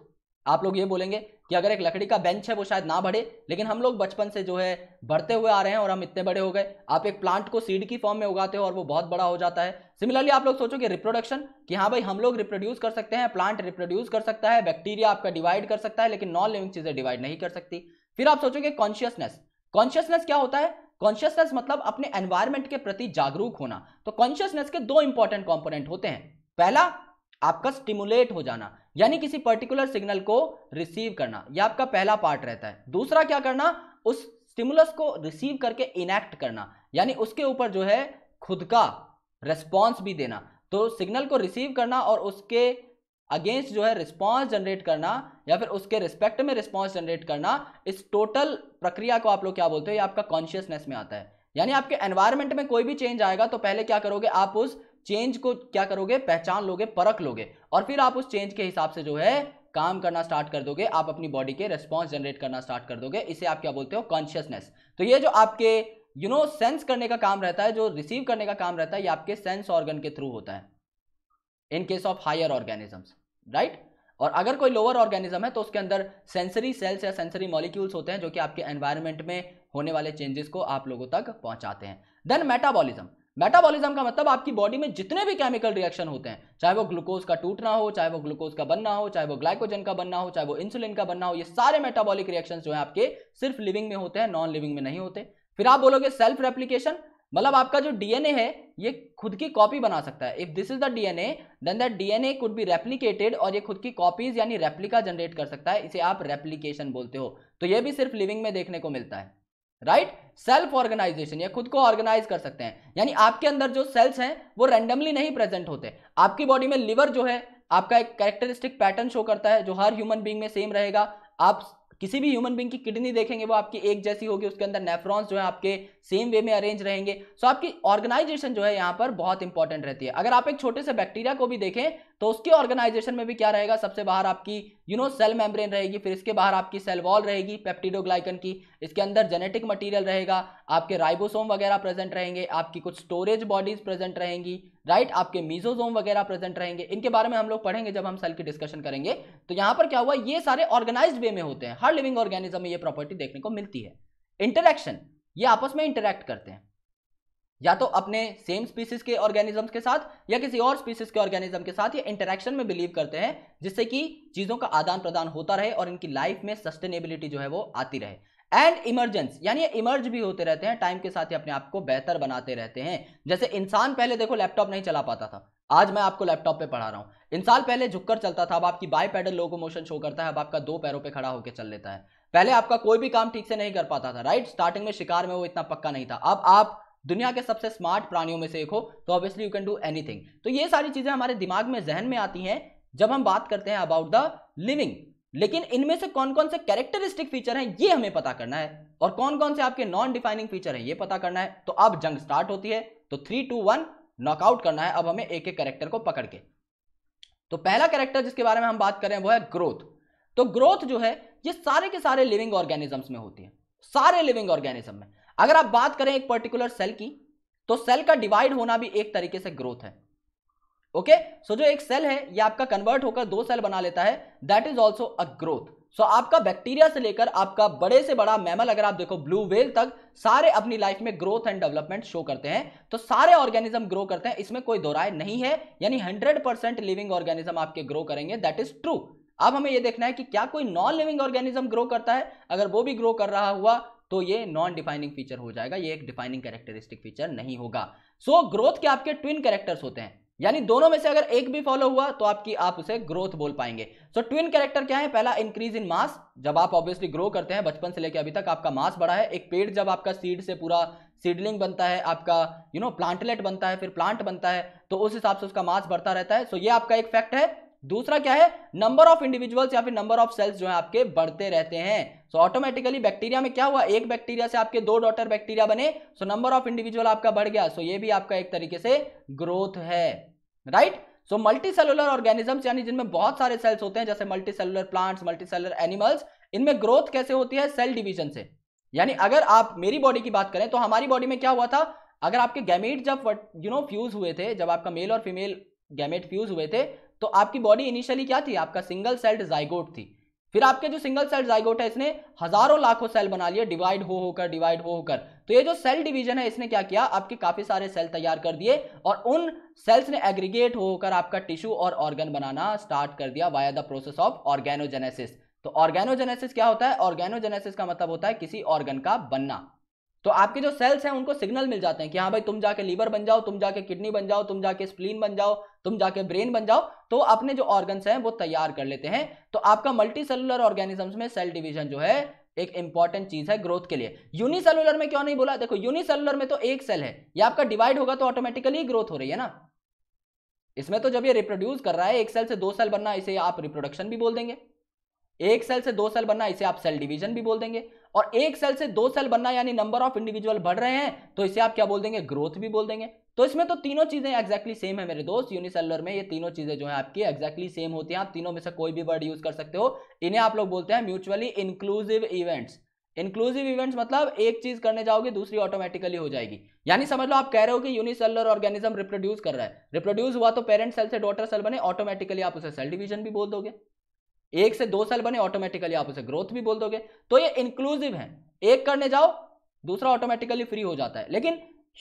आप लोग ये बोलेंगे कि अगर एक लकड़ी का बेंच है वो शायद ना बढ़े, लेकिन हम लोग बचपन से जो है बढ़ते हुए आ रहे हैं और हम इतने बड़े हो गए. आप एक प्लांट को सीड की फॉर्म में उगाते हो और वो बहुत बड़ा हो जाता है. सिमिलरली आप लोग सोचो कि रिप्रोडक्शन, कि हाँ भाई हम लोग रिप्रोड्यूस कर सकते हैं, प्लांट रिप्रोड्यूस कर सकता है, बैक्टीरिया आपका डिवाइड कर सकता है, लेकिन नॉन लिविंग चीजें डिवाइड नहीं कर सकती. फिर आप सोचोगे कॉन्शियसनेस. कॉन्शियसनेस क्या होता है? कॉन्शियसनेस मतलब अपने एनवायरनमेंट के प्रति जागरूक होना. तो कॉन्शियसनेस के दो इंपॉर्टेंट कंपोनेंट होते हैं. पहला आपका स्टिमुलेट हो जाना, यानी किसी पर्टिकुलर सिग्नल को रिसीव करना, यह आपका पहला पार्ट रहता है. दूसरा क्या करना, उस स्टिमुलस को रिसीव करके इनैक्ट करना, यानी उसके ऊपर जो है खुद का रिस्पॉन्स भी देना. तो सिग्नल को रिसीव करना और उसके अगेंस्ट जो है रिस्पॉन्स जनरेट करना या फिर उसके रिस्पेक्ट में रिस्पॉन्स जनरेट करना, इस टोटल प्रक्रिया को आप लोग क्या बोलते हो, ये आपका कॉन्शियसनेस में आता है. यानी आपके एनवायरनमेंट में कोई भी चेंज आएगा तो पहले क्या करोगे, आप उस चेंज को क्या करोगे, पहचान लोगे, परख लोगे, और फिर आप उस चेंज के हिसाब से जो है काम करना स्टार्ट कर दोगे, आप अपनी बॉडी के रिस्पॉन्स जनरेट करना स्टार्ट कर दोगे. इसे आप क्या बोलते हो, कॉन्शियसनेस. तो ये जो आपके यू नो सेंस करने का काम रहता है, जो रिसीव करने का काम रहता है, ये आपके सेंस ऑर्गन के थ्रू होता है in case of higher organisms, right. और अगर कोई लोअर ऑर्गेनिज्म है तो उसके अंदर सेंसरी सेल्स या सेंसरी मॉलिक्यूल्स होते हैं जो कि आपके एनवायरनमेंट में होने वाले चेंजेस को आप लोगों तक पहुंचाते हैं. Then metabolism. मेटाबॉलिज्म का मतलब आपकी बॉडी में जितने भी केमिकल रिएक्शन होते हैं, चाहे वो ग्लूकोज का टूटना हो, चाहे वो ग्लूकोज का बनना हो, चाहे वो ग्लाइकोजन का बनना हो, चाहे वो इंसुलिन का बनना हो, ये सारे मेटाबॉलिक रिएक्शन जो है आपके सिर्फ लिविंग में होते हैं, नॉन लिविंग में नहीं होते. फिर आप बोलोगे सेल्फ रेप्लिकेशन, मतलब आपका जो डीएनए है ये खुद की कॉपी बना सकता है. If this is the DNA then that DNA could be replicated, और ये खुद की कॉपीज यानी रेप्लिका जनरेट कर सकता है, इसे आप रेप्लिकेशन बोलते हो. तो ये भी सिर्फ लिविंग में देखने को मिलता है, राइट. सेल्फ ऑर्गेनाइजेशन, ये खुद को ऑर्गेनाइज कर सकते हैं, यानी आपके अंदर जो सेल्स हैं वो रैंडमली नहीं प्रेजेंट होते. आपकी बॉडी में लिवर जो है आपका एक कैरेक्टरिस्टिक पैटर्न शो करता है जो हर ह्यूमन बीइंग में सेम रहेगा. आप किसी भी ह्यूमन बीइंग की किडनी देखेंगे वो आपकी एक जैसी होगी, उसके अंदर नेफ्रॉन्स जो है आपके सेम वे में अरेंज रहेंगे. सो so, आपकी ऑर्गेनाइजेशन जो है यहाँ पर बहुत इंपॉर्टेंट रहती है. अगर आप एक छोटे से बैक्टीरिया को भी देखें तो उसकी ऑर्गेनाइजेशन में भी क्या रहेगा, सबसे बाहर आपकी यू नो सेल मेम्ब्रेन रहेगी, फिर इसके बाहर आपकी सेल वॉल रहेगी पेप्टिडोग्लाइकन की, इसके अंदर जेनेटिक मटीरियल रहेगा, आपके राइबोसोम वगैरह प्रेजेंट रहेंगे, आपकी कुछ स्टोरेज बॉडीज प्रेजेंट रहेंगी, राइट. आपके मीजोसोम वगैरह प्रेजेंट रहेंगे. इनके बारे में हम लोग पढ़ेंगे जब हम सेल की डिस्कशन करेंगे. तो यहाँ पर क्या हुआ, ये सारे ऑर्गेनाइज्ड वे में होते हैं, हर लिविंग ऑर्गेनिज्म में ये प्रॉपर्टी देखने को मिलती है. इंटरेक्शन, ये आपस में इंटरेक्ट करते हैं, या तो अपने सेम स्पीसीज के ऑर्गेनिजम्स के साथ या किसी और स्पीसीज के ऑर्गेनिज्म के साथ ये इंटरेक्शन में बिलीव करते हैं, जिससे कि चीज़ों का आदान प्रदान होता रहे और इनकी लाइफ में सस्टेनेबिलिटी जो है वो आती रहे. एंड इमर्जेंस, यानी ये इमर्ज भी होते रहते हैं टाइम के साथ, ही अपने आप को बेहतर बनाते रहते हैं. जैसे इंसान पहले देखो लैपटॉप नहीं चला पाता था, आज मैं आपको लैपटॉप पे पढ़ा रहा हूँ. इंसान पहले झुककर चलता था, अब आपकी बाई पैडल लोकोमोशन शो करता है, अब आपका दो पैरों पे खड़ा होकर चल लेता है. पहले आपका कोई भी काम ठीक से नहीं कर पाता था, राइट. स्टार्टिंग में शिकार में वो इतना पक्का नहीं था, अब आप दुनिया के सबसे स्मार्ट प्राणियों में से एक हो, तो obviously you can do anything. तो ये सारी चीजें हमारे दिमाग में, जहन में आती हैं जब हम बात करते हैं अबाउट द लिविंग. लेकिन इनमें से कौन कौन से कैरेक्टरिस्टिक फीचर हैं ये हमें पता करना है, और कौन कौन से आपके नॉन डिफाइनिंग फीचर हैं ये पता करना है. तो अब जंग स्टार्ट होती है, तो थ्री टू वन नॉकआउट करना है अब हमें एक एक कैरेक्टर को पकड़ के. तो पहला कैरेक्टर जिसके बारे में हम बात करें वो है ग्रोथ। तो ग्रोथ जो है ये सारे के सारे लिविंग ऑर्गेनिजम्स में होती है, सारे लिविंग ऑर्गेनिज्म में। अगर आप बात करें एक पर्टिकुलर सेल की, तो सेल का डिवाइड होना भी एक तरीके से ग्रोथ है। Okay okay? सो so, जो एक सेल है ये आपका कन्वर्ट होकर दो सेल बना लेता है, that is also a growth. So आपका बैक्टीरिया से लेकर आपका बड़े से बड़ा मैमल, अगर आप देखो ब्लू व्हेल तक, सारे अपनी लाइफ में ग्रोथ एंड डेवलपमेंट शो करते हैं। तो सारे ऑर्गेनिज्म ग्रो करते हैं, इसमें कोई दो राय नहीं है, यानी हंड्रेड परसेंट लिविंग ऑर्गेनिज्म आपके ग्रो करेंगे, दैट इज ट्रू। अब हमें यह देखना है कि क्या कोई नॉन लिविंग ऑर्गेनिज्म ग्रो करता है, अगर वो भी ग्रो कर रहा हुआ तो ये नॉन डिफाइनिंग फीचर हो जाएगा, ये एक डिफाइनिंग कैरेक्टरिस्टिक फीचर नहीं होगा। सो ग्रोथ के आपके ट्विन कैरेक्टर्स होते हैं, यानी दोनों में से अगर एक भी फॉलो हुआ तो आपकी आप उसे ग्रोथ बोल पाएंगे। सो ट्विन कैरेक्टर क्या है? पहला इंक्रीज इन मास, जब आप ऑब्वियसली ग्रो करते हैं, बचपन से लेकर अभी तक आपका मास बढ़ा है। एक पेड़ जब आपका सीड से पूरा सीडलिंग बनता है, आपका यू नो प्लांटलेट बनता है, फिर प्लांट बनता है, तो उस हिसाब से उसका मास बढ़ता रहता है। सो ये आपका एक फैक्ट है। दूसरा क्या है? नंबर ऑफ इंडिविजुअल्स या फिर नंबर ऑफ सेल्स जो है आपके बढ़ते रहते हैं। सो ऑटोमेटिकली बैक्टीरिया में क्या हुआ, एक बैक्टीरिया से आपके दो डॉटर बैक्टीरिया बने, सो नंबर ऑफ इंडिविजुअल आपका बढ़ गया। सो so, ये भी आपका एक तरीके से ग्रोथ है, right. So multi cellular organisms, यानी जिनमें बहुत सारे सेल्स होते हैं, जैसे multi cellular plants, multi cellular animals, इनमें ग्रोथ कैसे होती है? सेल डिवीजन से। यानी अगर आप मेरी बॉडी की बात करें तो हमारी बॉडी में क्या हुआ था, अगर आपके गैमेट जब यू नो फ्यूज हुए थे, जब आपका मेल और फीमेल गैमेट फ्यूज हुए थे, तो आपकी बॉडी इनिशियली क्या थी, आपका सिंगल सेल्ड जाइगोट थी। फिर आपके जो सिंगल सेल्ड जाइगोट है, इसने हजारों लाखों सेल बना लिए, डिवाइड हो होकर डिवाइड हो होकर। तो ये जो सेल डिवीजन है, इसने क्या किया, आपके काफी सारे सेल तैयार कर दिए और उन सेल्स ने एग्रीगेट हो होकर आपका टिश्यू और ऑर्गन बनाना स्टार्ट कर दिया via the process of organogenesis. तो ऑर्गेनोजेनेसिस क्या होता है? ऑर्गेनोजेनेसिस का मतलब होता है किसी ऑर्गन का बनना। तो आपके जो सेल्स हैं उनको सिग्नल मिल जाते हैं कि हाँ भाई, तुम जाके लीवर बन जाओ, तुम जाके किडनी बन जाओ, तुम जाके स्प्लीन बन जाओ, तुम जाके ब्रेन बन जाओ। तो अपने जो ऑर्गन्स हैं वो तैयार कर लेते हैं। तो आपका मल्टी सेलुलर ऑर्गेनिजम्स में सेल डिवीजन जो है एक इंपॉर्टेंट चीज है ग्रोथ के लिए। यूनिसेलुलर में क्यों नहीं बोला? देखो, यूनिसेलुलर में तो एक सेल है, ये आपका डिवाइड होगा तो ऑटोमेटिकली ग्रोथ हो रही है ना। इसमें तो जब ये रिप्रोड्यूस कर रहा है, एक सेल से दो सेल बनना, इसे आप रिप्रोडक्शन भी बोल देंगे। एक सेल से दो सेल बनना, इसे आप सेल डिवीजन भी बोल देंगे। और एक सेल से दो सेल बनना, यानी नंबर ऑफ इंडिविजुअल बढ़ रहे हैं, तो इसे आप क्या बोल देंगे, ग्रोथ भी बोल देंगे। तो इसमें तो तीनों चीजें एग्जैक्टली सेम है मेरे दोस्त। यूनिसेलुलर में ये तीनों चीजें जो है आपकी एग्जैक्टली सेम होती हैं। आप तीनों में से कोई भी वर्ड यूज कर सकते हो। इन्हें आप लोग बोलते हैं mutually inclusive events. Inclusive events मतलब एक चीज करने जाओगे दूसरी ऑटोमेटिकली हो जाएगी। यानी समझ लो आप कह रहे हो कि यूनिसेलुलर ऑर्गेनिज्म रिप्रोड्यूस कर रहा है, रिप्रोड्यूस हुआ तो पेरेंट सेल से डॉटर सेल बने, ऑटोमेटिकली आप उसे सेल डिवीजन भी बोल दोगे। एक से दो सेल बने, ऑटोमेटिकली आप उसे ग्रोथ भी बोल दोगे। तो ये इंक्लूसिव है, एक करने जाओ दूसरा ऑटोमेटिकली फ्री हो जाता है। लेकिन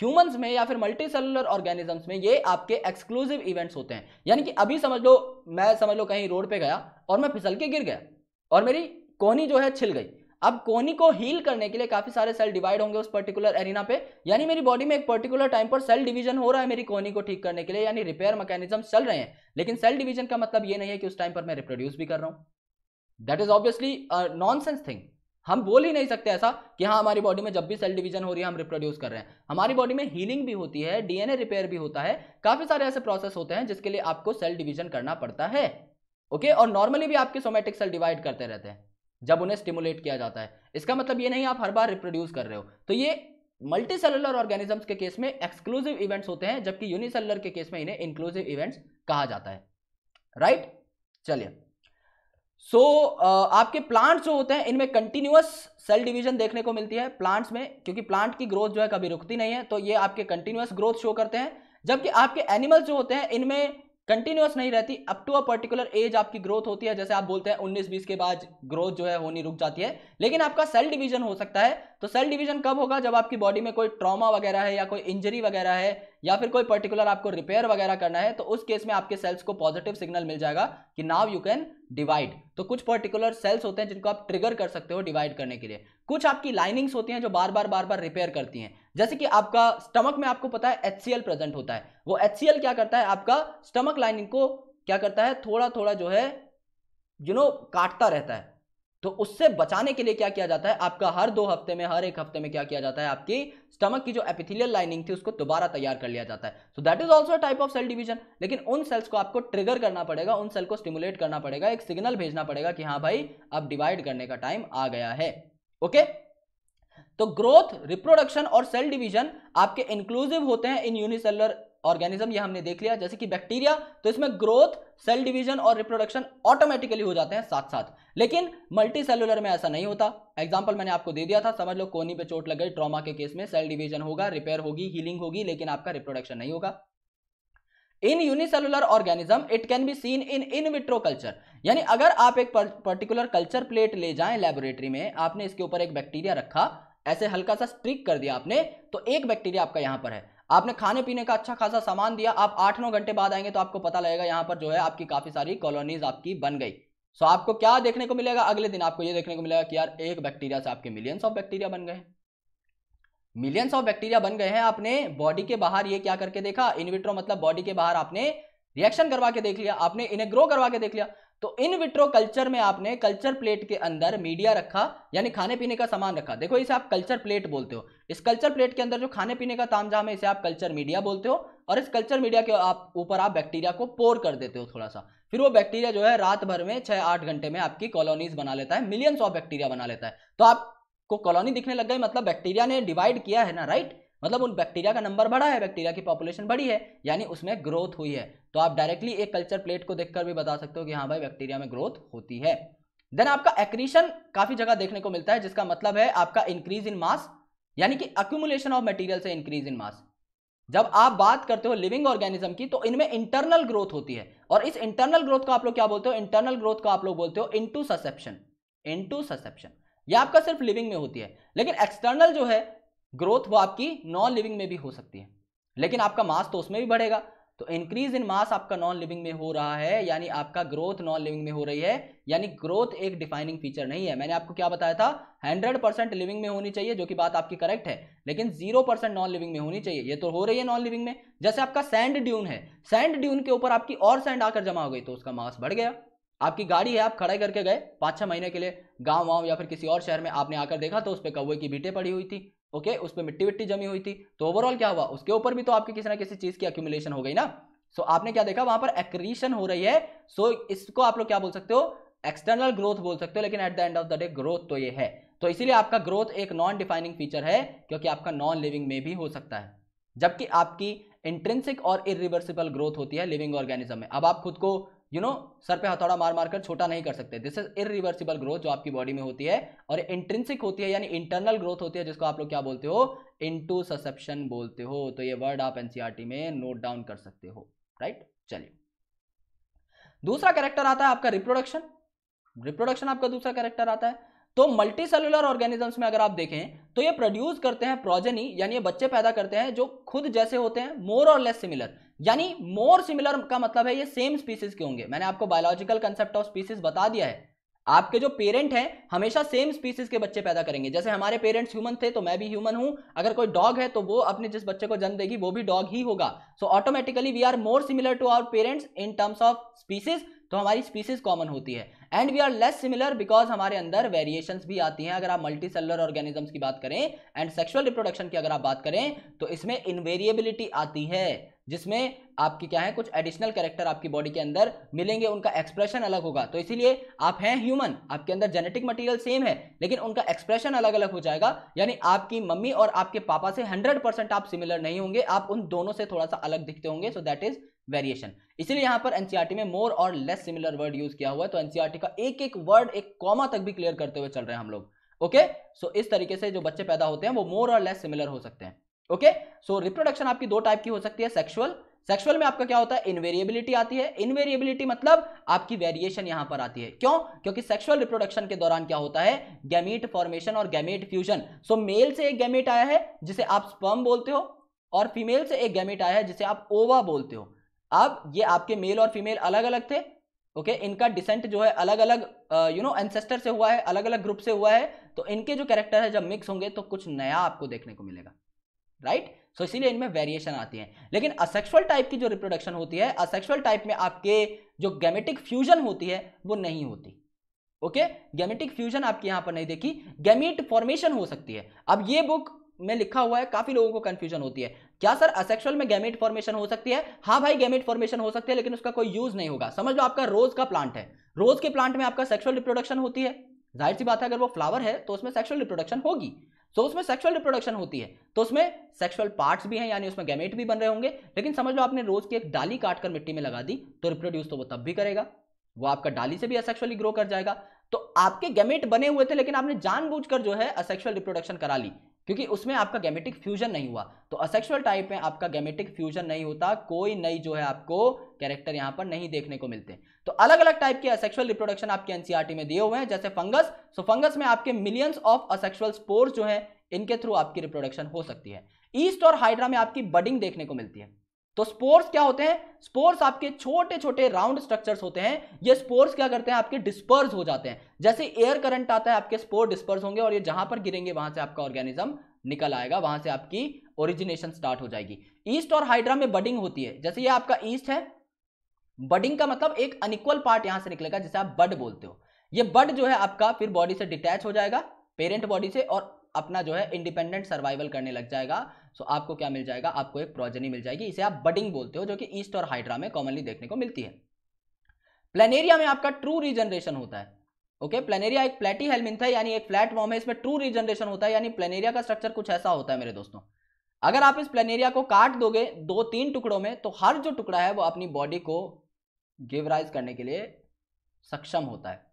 ह्यूमंस में या फिर मल्टी सेलुलर ऑर्गेनिजम्स में ये आपके एक्सक्लूसिव इवेंट्स होते हैं। यानी कि अभी समझ लो, मैं समझ लो कहीं रोड पे गया और मैं फिसल के गिर गया और मेरी कोहनी जो है छिल गई। अब कोहनी को हील करने के लिए काफी सारे सेल डिवाइड होंगे उस पर्टिकुलर एरिना पे, यानी मेरी बॉडी में एक पर्टिकुलर टाइम पर सेल डिवीजन हो रहा है मेरी कोहनी को ठीक करने के लिए, यानी रिपेयर मैकेनिज्म चल रहे हैं। लेकिन सेल डिवीजन का मतलब ये नहीं है कि उस टाइम पर मैं रिप्रोड्यूस भी कर रहा हूँ। That is obviously nonsense thing. हम बोल ही नहीं सकते ऐसा कि हाँ हमारी बॉडी में जब भी सेल डिवीजन हो रही है हम रिप्रोड्यूस कर रहे हैं। हमारी बॉडी में हीलिंग भी होती है, डीएनए रिपेयर भी होता है, काफी सारे ऐसे प्रोसेस होते हैं जिसके लिए आपको सेल डिवीजन करना पड़ता है। Okay okay? और नॉर्मली भी आपके सोमेटिक सेल डिवाइड करते रहते हैं जब उन्हें स्टिमुलेट किया जाता है। इसका मतलब ये नहीं आप हर बार रिप्रोड्यूस कर रहे हो। तो ये मल्टी सेलुलर ऑर्गेनिजम्स के केस में एक्सक्लूसिव इवेंट्स होते हैं, जबकि यूनिसेलुलर के केस में इन्हें इंक्लूसिव इवेंट्स कहा जाता है, राइट right? चलिए सो so, uh, आपके प्लांट्स जो होते हैं इनमें कंटिन्यूअस सेल डिवीजन देखने को मिलती है प्लांट्स में, क्योंकि प्लांट की ग्रोथ जो है कभी रुकती नहीं है, तो ये आपके कंटिन्यूअस ग्रोथ शो करते हैं। जबकि आपके एनिमल्स जो होते हैं इनमें कंटिन्यूअस नहीं रहती, up to a particular age आपकी ग्रोथ होती है। जैसे आप बोलते हैं उन्नीस बीस के बाद ग्रोथ जो है होनी रुक जाती है, लेकिन आपका सेल डिवीजन हो सकता है। तो सेल डिवीजन कब होगा? जब आपकी बॉडी में कोई ट्रॉमा वगैरह है या कोई इंजरी वगैरह है या फिर कोई पर्टिकुलर आपको रिपेयर वगैरह करना है, तो उस केस में आपके सेल्स को पॉजिटिव सिग्नल मिल जाएगा कि नाउ यू कैन डिवाइड। तो कुछ पर्टिकुलर सेल्स होते हैं जिनको आप ट्रिगर कर सकते हो डिवाइड करने के लिए। कुछ आपकी लाइनिंग्स होती हैं जो बार बार बार बार रिपेयर करती हैं, जैसे कि आपका स्टमक में आपको पता है एचसीएल प्रेजेंट होता है। वो एचसीएल क्या करता है? आपका स्टमक लाइनिंग को क्या करता है, थोड़ा थोड़ा जो है यू नो काटता रहता है। तो उससे बचाने के लिए क्या किया जाता है, आपका हर दो हफ्ते में, हर एक हफ्ते में क्या किया जाता है, आपकी स्टमक की जो एपिथेलियल लाइनिंग थी उसको दोबारा तैयार कर लिया जाता है। So that is also a type of cell division. लेकिन उन सेल्स को आपको ट्रिगर करना पड़ेगा, उन सेल को स्टिमुलेट करना पड़ेगा, एक सिग्नल भेजना पड़ेगा कि हाँ भाई अब डिवाइड करने का टाइम आ गया है। Okay okay? तो ग्रोथ, रिप्रोडक्शन और सेल डिवीजन आपके इंक्लूसिव होते हैं इन यूनिसेलुलर ऑर्गेनिज्म, ये हमने देख लिया। जैसे कि बैक्टीरिया, तो इसमें ग्रोथ, सेल डिवीजन और रिप्रोडक्शन ऑटोमेटिकली हो जाते हैं साथ साथ, लेकिन मल्टी सेलुलर में ऐसा नहीं होता। एग्जाम्पल मैंने आपको दे दिया था, समझ लो कोहनी पे चोट लग गई, ट्रॉमा के केस में सेल डिवीजन होगा, रिपेयर होगी, हीलिंग होगी, लेकिन आपका रिप्रोडक्शन नहीं होगा। In unicellular organism it can be seen in in vitro culture, यानी अगर आप एक पर्टिकुलर कल्चर प्लेट ले जाएं लैबोरेटरी में, आपने इसके ऊपर एक बैक्टीरिया रखा, ऐसे हल्का सा स्ट्रिक कर दिया आपने, तो एक बैक्टीरिया आपका यहाँ पर है। आपने खाने पीने का अच्छा खासा सामान दिया, आप आठ नौ घंटे बाद आएंगे तो आपको पता लगेगा यहाँ पर जो है आपकी काफी सारी कॉलोनीज आपकी बन गई। सो आपको क्या देखने को मिलेगा अगले दिन? आपको ये देखने को मिलेगा कि यार एक बैक्टीरिया से आपके मिलियंस ऑफ बैक्टीरिया बन गए, मिलियंस ऑफ बैक्टीरिया बन गए हैं। आपने बॉडी के बाहर ये क्या करके देखा, इनविट्रो मतलब बॉडी के बाहर आपने रिएक्शन करवा के देख लिया, आपने इन्हें ग्रो करवा के देख लिया। तो इनविट्रो कल्चर में आपने कल्चर प्लेट के अंदर मीडिया रखा, यानी खाने पीने का सामान रखा। देखो इसे आप कल्चर प्लेट बोलते हो, इस कल्चर प्लेट के अंदर जो खाने पीने का तामझाम है इसे आप कल्चर मीडिया बोलते हो, और इस कल्चर मीडिया के आप ऊपर आप बैक्टीरिया को पोर कर देते हो थोड़ा सा, फिर वो बैक्टीरिया जो है रात भर में छह आठ घंटे में आपकी कॉलोनीज बना लेता है, मिलियंस ऑफ बैक्टीरिया बना लेता है। तो आप को कॉलोनी दिखने लग गई, मतलब बैक्टीरिया ने डिवाइड किया है ना, राइट, मतलब उन बैक्टीरिया का नंबर बढ़ा है, बैक्टीरिया की पॉपुलेशन बढ़ी है, यानी उसमें ग्रोथ हुई है। तो आप डायरेक्टली एक कल्चर प्लेट को देखकर भी बता सकते हो कि हाँ भाई बैक्टीरिया में ग्रोथ होती है। देन आपका एक्रीशन काफी जगह देखने को मिलता है, जिसका मतलब है आपका इंक्रीज इन मास, यानी कि अक्यूमुलेशन ऑफ मटेरियल से इंक्रीज इन मास। जब आप बात करते हो लिविंग ऑर्गेनिज्म की, तो इनमें इंटरनल ग्रोथ होती है, और इस इंटरनल ग्रोथ को आप लोग क्या बोलते हो, इंटरनल ग्रोथ को आप लोग बोलते हो इनटू ससेप्शन, इनटू ससेप्शन। यह आपका सिर्फ लिविंग में होती है, लेकिन एक्सटर्नल जो है ग्रोथ वो आपकी नॉन लिविंग में भी हो सकती है, लेकिन आपका मास तो उसमें भी बढ़ेगा। तो इंक्रीज इन मास आपका नॉन लिविंग में हो रहा है, यानी आपका ग्रोथ नॉन लिविंग में हो रही है, यानी ग्रोथ एक डिफाइनिंग फीचर नहीं है। मैंने आपको क्या बताया था, हंड्रेड परसेंट लिविंग में होनी चाहिए, जो कि बात आपकी करेक्ट है, लेकिन जीरो परसेंट नॉन लिविंग में होनी चाहिए। ये तो हो रही है नॉन लिविंग में। जैसे आपका सैंड ड्यून है, सैंड ड्यून के ऊपर आपकी और सैंड आकर जमा हो गई तो उसका मास बढ़ गया। आपकी गाड़ी है, आप खड़ा करके गए पाँच छः महीने के लिए गाँव वाँव या फिर किसी और शहर में, आपने आकर देखा तो उस पर कौवे की बीटे पड़ी हुई थी, ओके okay, उस पर मिट्टी विट्टी जमी हुई थी, तो ओवरऑल क्या हुआ, उसके ऊपर भी तो आपकी किसी ना किसी चीज की अक्यूमुलेशन हो गई ना। सो so, आपने क्या देखा, वहां पर एक्रीशन हो रही है। सो so, इसको आप लोग क्या बोल सकते हो, एक्सटर्नल ग्रोथ बोल सकते हो, लेकिन at the end of the day growth तो ये है। तो इसीलिए आपका ग्रोथ एक नॉन डिफाइनिंग फीचर है, क्योंकि आपका नॉन लिविंग में भी हो सकता है, जबकि आपकी इंट्रिंसिक और इरिवर्सिबल ग्रोथ होती है लिविंग ऑर्गेनिज्म में। अब आप खुद को यू you नो know, सर पे हथौड़ा मार मार कर छोटा नहीं कर सकते। दिस इज इरिवर्सिबल ग्रोथ जो आपकी बॉडी में होती है, और इंट्रिंसिक होती है यानी इंटरनल ग्रोथ होती है, जिसको आप लोग क्या बोलते हो, इनटू ससेप्शन बोलते हो। तो ये वर्ड आप एनसीईआरटी में नोट डाउन कर सकते हो, राइट। चलिए, दूसरा कैरेक्टर आता है आपका रिप्रोडक्शन। रिप्रोडक्शन आपका दूसरा कैरेक्टर आता है। तो मल्टी सेलुलर ऑर्गेनिजम्स में अगर आप देखें तो ये प्रोड्यूस करते हैं प्रोजेनी, यानी ये बच्चे पैदा करते हैं जो खुद जैसे होते हैं, मोर और लेस सिमिलर। यानी मोर सिमिलर का मतलब है ये सेम स्पीसीज के होंगे। मैंने आपको बायोलॉजिकल कंसेप्ट ऑफ स्पीसीज बता दिया है। आपके जो पेरेंट हैं हमेशा सेम स्पीसीज के बच्चे पैदा करेंगे। जैसे हमारे पेरेंट्स ह्यूमन थे तो मैं भी ह्यूमन हूं, अगर कोई डॉग है तो वो अपने जिस बच्चे को जन्म देगी वो भी डॉग ही होगा। So automatically we are more similar to our parents in terms of species, तो हमारी स्पीसीज कॉमन होती है। And we are less similar because हमारे अंदर वेरिएशंस भी आती हैं। अगर आप मल्टी सेलुलर ऑर्गेनिजम्स की बात करें एंड सेक्सुअल रिप्रोडक्शन की अगर आप बात करें तो इसमें इनवेरिएबिलिटी आती है, जिसमें आपकी क्या है, कुछ एडिशनल कैरेक्टर आपकी बॉडी के अंदर मिलेंगे, उनका एक्सप्रेशन अलग होगा। तो इसीलिए आप हैं ह्यूमन, आपके अंदर जेनेटिक मटेरियल सेम है, लेकिन उनका एक्सप्रेशन अलग अलग हो जाएगा। यानी आपकी मम्मी और आपके पापा से हंड्रेड परसेंट आप सिमिलर नहीं होंगे, आप उन दोनों से थोड़ा सा अलग दिखते होंगे। So that is variation. इसीलिए यहाँ पर एनसीईआरटी में मोर और लेस सिमिलर वर्ड यूज किया हुआ है। तो एनसीईआरटी का एक एक वर्ड, एक कॉमा तक भी क्लियर करते हुए चल रहे हैं हम लोग, ओके। सो इस तरीके से जो बच्चे पैदा होते हैं वो मोर और लेस सिमिलर हो सकते हैं, ओके। सो रिप्रोडक्शन आपकी दो टाइप की हो सकती है, सेक्सुअल। सेक्सुअल में आपका क्या होता है, इनवेरिएबिलिटी आती है। इनवेरिएबिलिटी मतलब आपकी वेरिएशन यहाँ पर आती है। क्यों? क्योंकि सेक्सुअल रिप्रोडक्शन के दौरान क्या होता है, गैमीट फॉर्मेशन और गैमीट फ्यूजन। सो मेल से एक गैमीट आया है जिसे आप स्पर्म बोलते हो, और फीमेल से एक गैमीट आया है जिसे आप ओवा बोलते हो। अब ये आपके मेल और फीमेल अलग अलग थे, ओके। इनका डिसेंट जो है अलग अलग यू नो एंसेस्टर से हुआ है, अलग अलग ग्रुप से हुआ है। तो इनके जो कैरेक्टर है जब मिक्स होंगे तो कुछ नया आपको देखने को मिलेगा, राइट। सो इसीलिए इनमें वेरिएशन आती है। लेकिन असेक्सुअल टाइप की जो रिप्रोडक्शन होती है, असेक्सुअल टाइप में आपके जो गैमेटिक फ्यूजन होती है वो नहीं होती, ओके। गैमेटिक फ्यूजन आपके यहाँ पर नहीं देखी, गैमीट फॉर्मेशन हो सकती है। अब ये बुक में लिखा हुआ है, काफी लोगों को कंफ्यूजन होती है, क्या सर असेक्सुअल में गैमेट फॉर्मेशन हो सकती है? हाँ भाई, गैमेट फॉर्मेशन हो सकती है, लेकिन उसका कोई यूज नहीं होगा। समझ लो आपका रोज का प्लांट है, रोज के प्लांट में आपका सेक्सुअल रिप्रोडक्शन होती है, जाहिर सी बात है अगर वो फ्लावर है तो उसमें सेक्सुअल रिप्रोडक्शन होगी। तो उसमें सेक्सुअल रिप्रोडक्शन होती है, तो उसमें सेक्सुअल पार्ट्स भी हैं, यानी उसमें गैमेट भी बन रहे होंगे। लेकिन समझ लो आपने रोज की एक डाली काट कर मिट्टी में लगा दी तो रिप्रोड्यूस तो वो तब भी करेगा, वो आपका डाली से भी असेक्सुअली ग्रो कर जाएगा। तो आपके गैमेट बने हुए थे लेकिन आपने जानबूझकर जो है असेक्सुअल रिप्रोडक्शन करा ली, क्योंकि उसमें आपका गैमेटिक फ्यूजन नहीं हुआ। तो असेक्सुअल टाइप में आपका गैमेटिक फ्यूजन नहीं होता, कोई नई जो है आपको कैरेक्टर यहाँ पर नहीं देखने को मिलते। तो अलग अलग टाइप के असेक्सुअल रिप्रोडक्शन आपके एनसीईआरटी में दिए हुए हैं, जैसे फंगस। सो फंगस में आपके मिलियंस ऑफ असेक्सुअल स्पोर्स जो है इनके थ्रू आपकी रिप्रोडक्शन हो सकती है। ईस्ट और हाइड्रा में आपकी बडिंग देखने को मिलती है। तो स्पोर्स क्या होते हैं? स्पोर्स आपके छोटे छोटे राउंड स्ट्रक्चर्स होते हैं। ये स्पोर्स क्या करते हैं? आपके डिस्पर्स हो जाते हैं। जैसे एयर करंट आता है आपके स्पोर डिस्पर्स होंगे और ये जहां पर गिरेंगे वहां से आपका ऑर्गेनिज्म निकल आएगा, वहां से आपकी ओरिजिनेशन स्टार्ट हो जाएगी। ईस्ट और हाइड्रा में बडिंग होती है। जैसे ये आपका ईस्ट है, बडिंग का मतलब एक अनइक्वल पार्ट यहां से निकलेगा जिसे आप बड बोलते हो। ये बड जो है आपका फिर बॉडी से डिटैच हो जाएगा, पेरेंट बॉडी से, और अपना जो है इंडिपेंडेंट सर्वाइवल करने लग जाएगा। सो so, आपको क्या मिल जाएगा? आपको एक प्रोजेनी मिल जाएगी, इसे आप बडिंग बोलते हो, जो कि ईस्ट और हाइड्रा में कॉमनली देखने को मिलती है। प्लैनेरिया में आपका ट्रू रीजनरेशन होता है। Okay okay? प्लैनेरिया एक प्लेटी हेलमिंथ है, यानी एक फ्लैट फॉर्म है, इसमें ट्रू रीजनरेशन होता है, यानी प्लैनेरिया का स्ट्रक्चर कुछ ऐसा होता है मेरे दोस्तों। अगर आप इस प्लैनेरिया को काट दोगे दो तीन टुकड़ों में तो हर जो टुकड़ा है वो अपनी बॉडी को गिव राइज करने के लिए सक्षम होता है।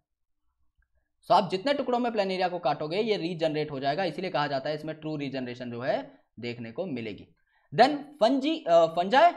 सो so, आप जितने टुकड़ों में प्लैनेरिया को काटोगे ये रीजनरेट हो जाएगा, इसीलिए कहा जाता है इसमें ट्रू रीजनरेशन जो है देखने को मिलेगी। देन फंजी फंजाई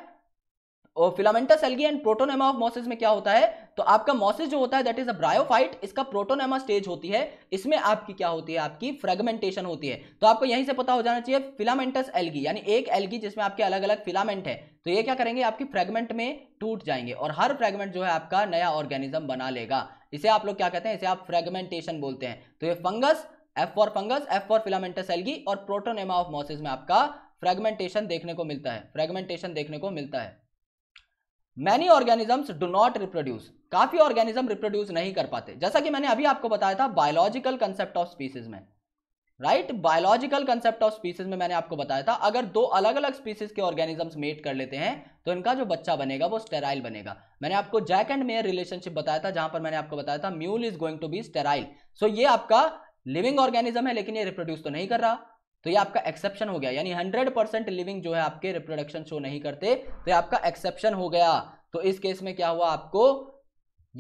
और filamentous algae and protonema of mosses में क्या होता है? तो आपका मॉसेस जो होता है दैट इज अ ब्रायोफाइट, इसका प्रोटोनेमा स्टेज होती है। इसमें आपकी क्या होती है? आपकी फ्रेगमेंटेशन होती है। तो आपको यहीं से पता हो जाना चाहिए फिलामेंटस एल्गी, यानी एक एल्गी जिसमें आपके अलग अलग फिलामेंट है, तो ये क्या करेंगे? आपकी फ्रेगमेंट में टूट जाएंगे और हर फ्रेगमेंट जो है आपका नया ऑर्गेनिज्म बना लेगा। इसे आप लोग क्या कहते हैं? इसे आप फ्रेगमेंटेशन बोलते हैं। तो ये fungus, F for fungus, F for filamentous algae और प्रोटोनेमा ऑफ मॉसेस में आपका फ्रेगमेंटेशन देखने को मिलता है, फ्रेगमेंटेशन देखने को मिलता है। Many organisms do not reproduce, काफी ऑर्गेनिज्म रिप्रोड्यूस नहीं कर पाते, जैसा कि मैंने अभी आपको बताया था बायोलॉजिकल कंसेप्ट ऑफ स्पीसीज में, right? Biological concept of species में मैंने आपको बताया था अगर दो अलग अलग स्पीसीज के ऑर्गेनिजम्स मेट कर लेते हैं तो इनका जो बच्चा बनेगा वो स्टेराइल बनेगा। मैंने आपको जैक एंड मेयर रिलेशनशिप बताया था, जहां पर मैंने आपको बताया था mule is going to be sterile. So ये आपका लिविंग ऑर्गेनिज्म है लेकिन ये रिप्रोड्यूस तो नहीं कर रहा, तो ये आपका एक्सेप्शन हो गया, यानी हंड्रेड परसेंट लिविंग जो है आपके रिप्रोडक्शन शो नहीं करते, तो ये आपका एक्सेप्शन हो गया। तो इस केस में क्या हुआ? आपको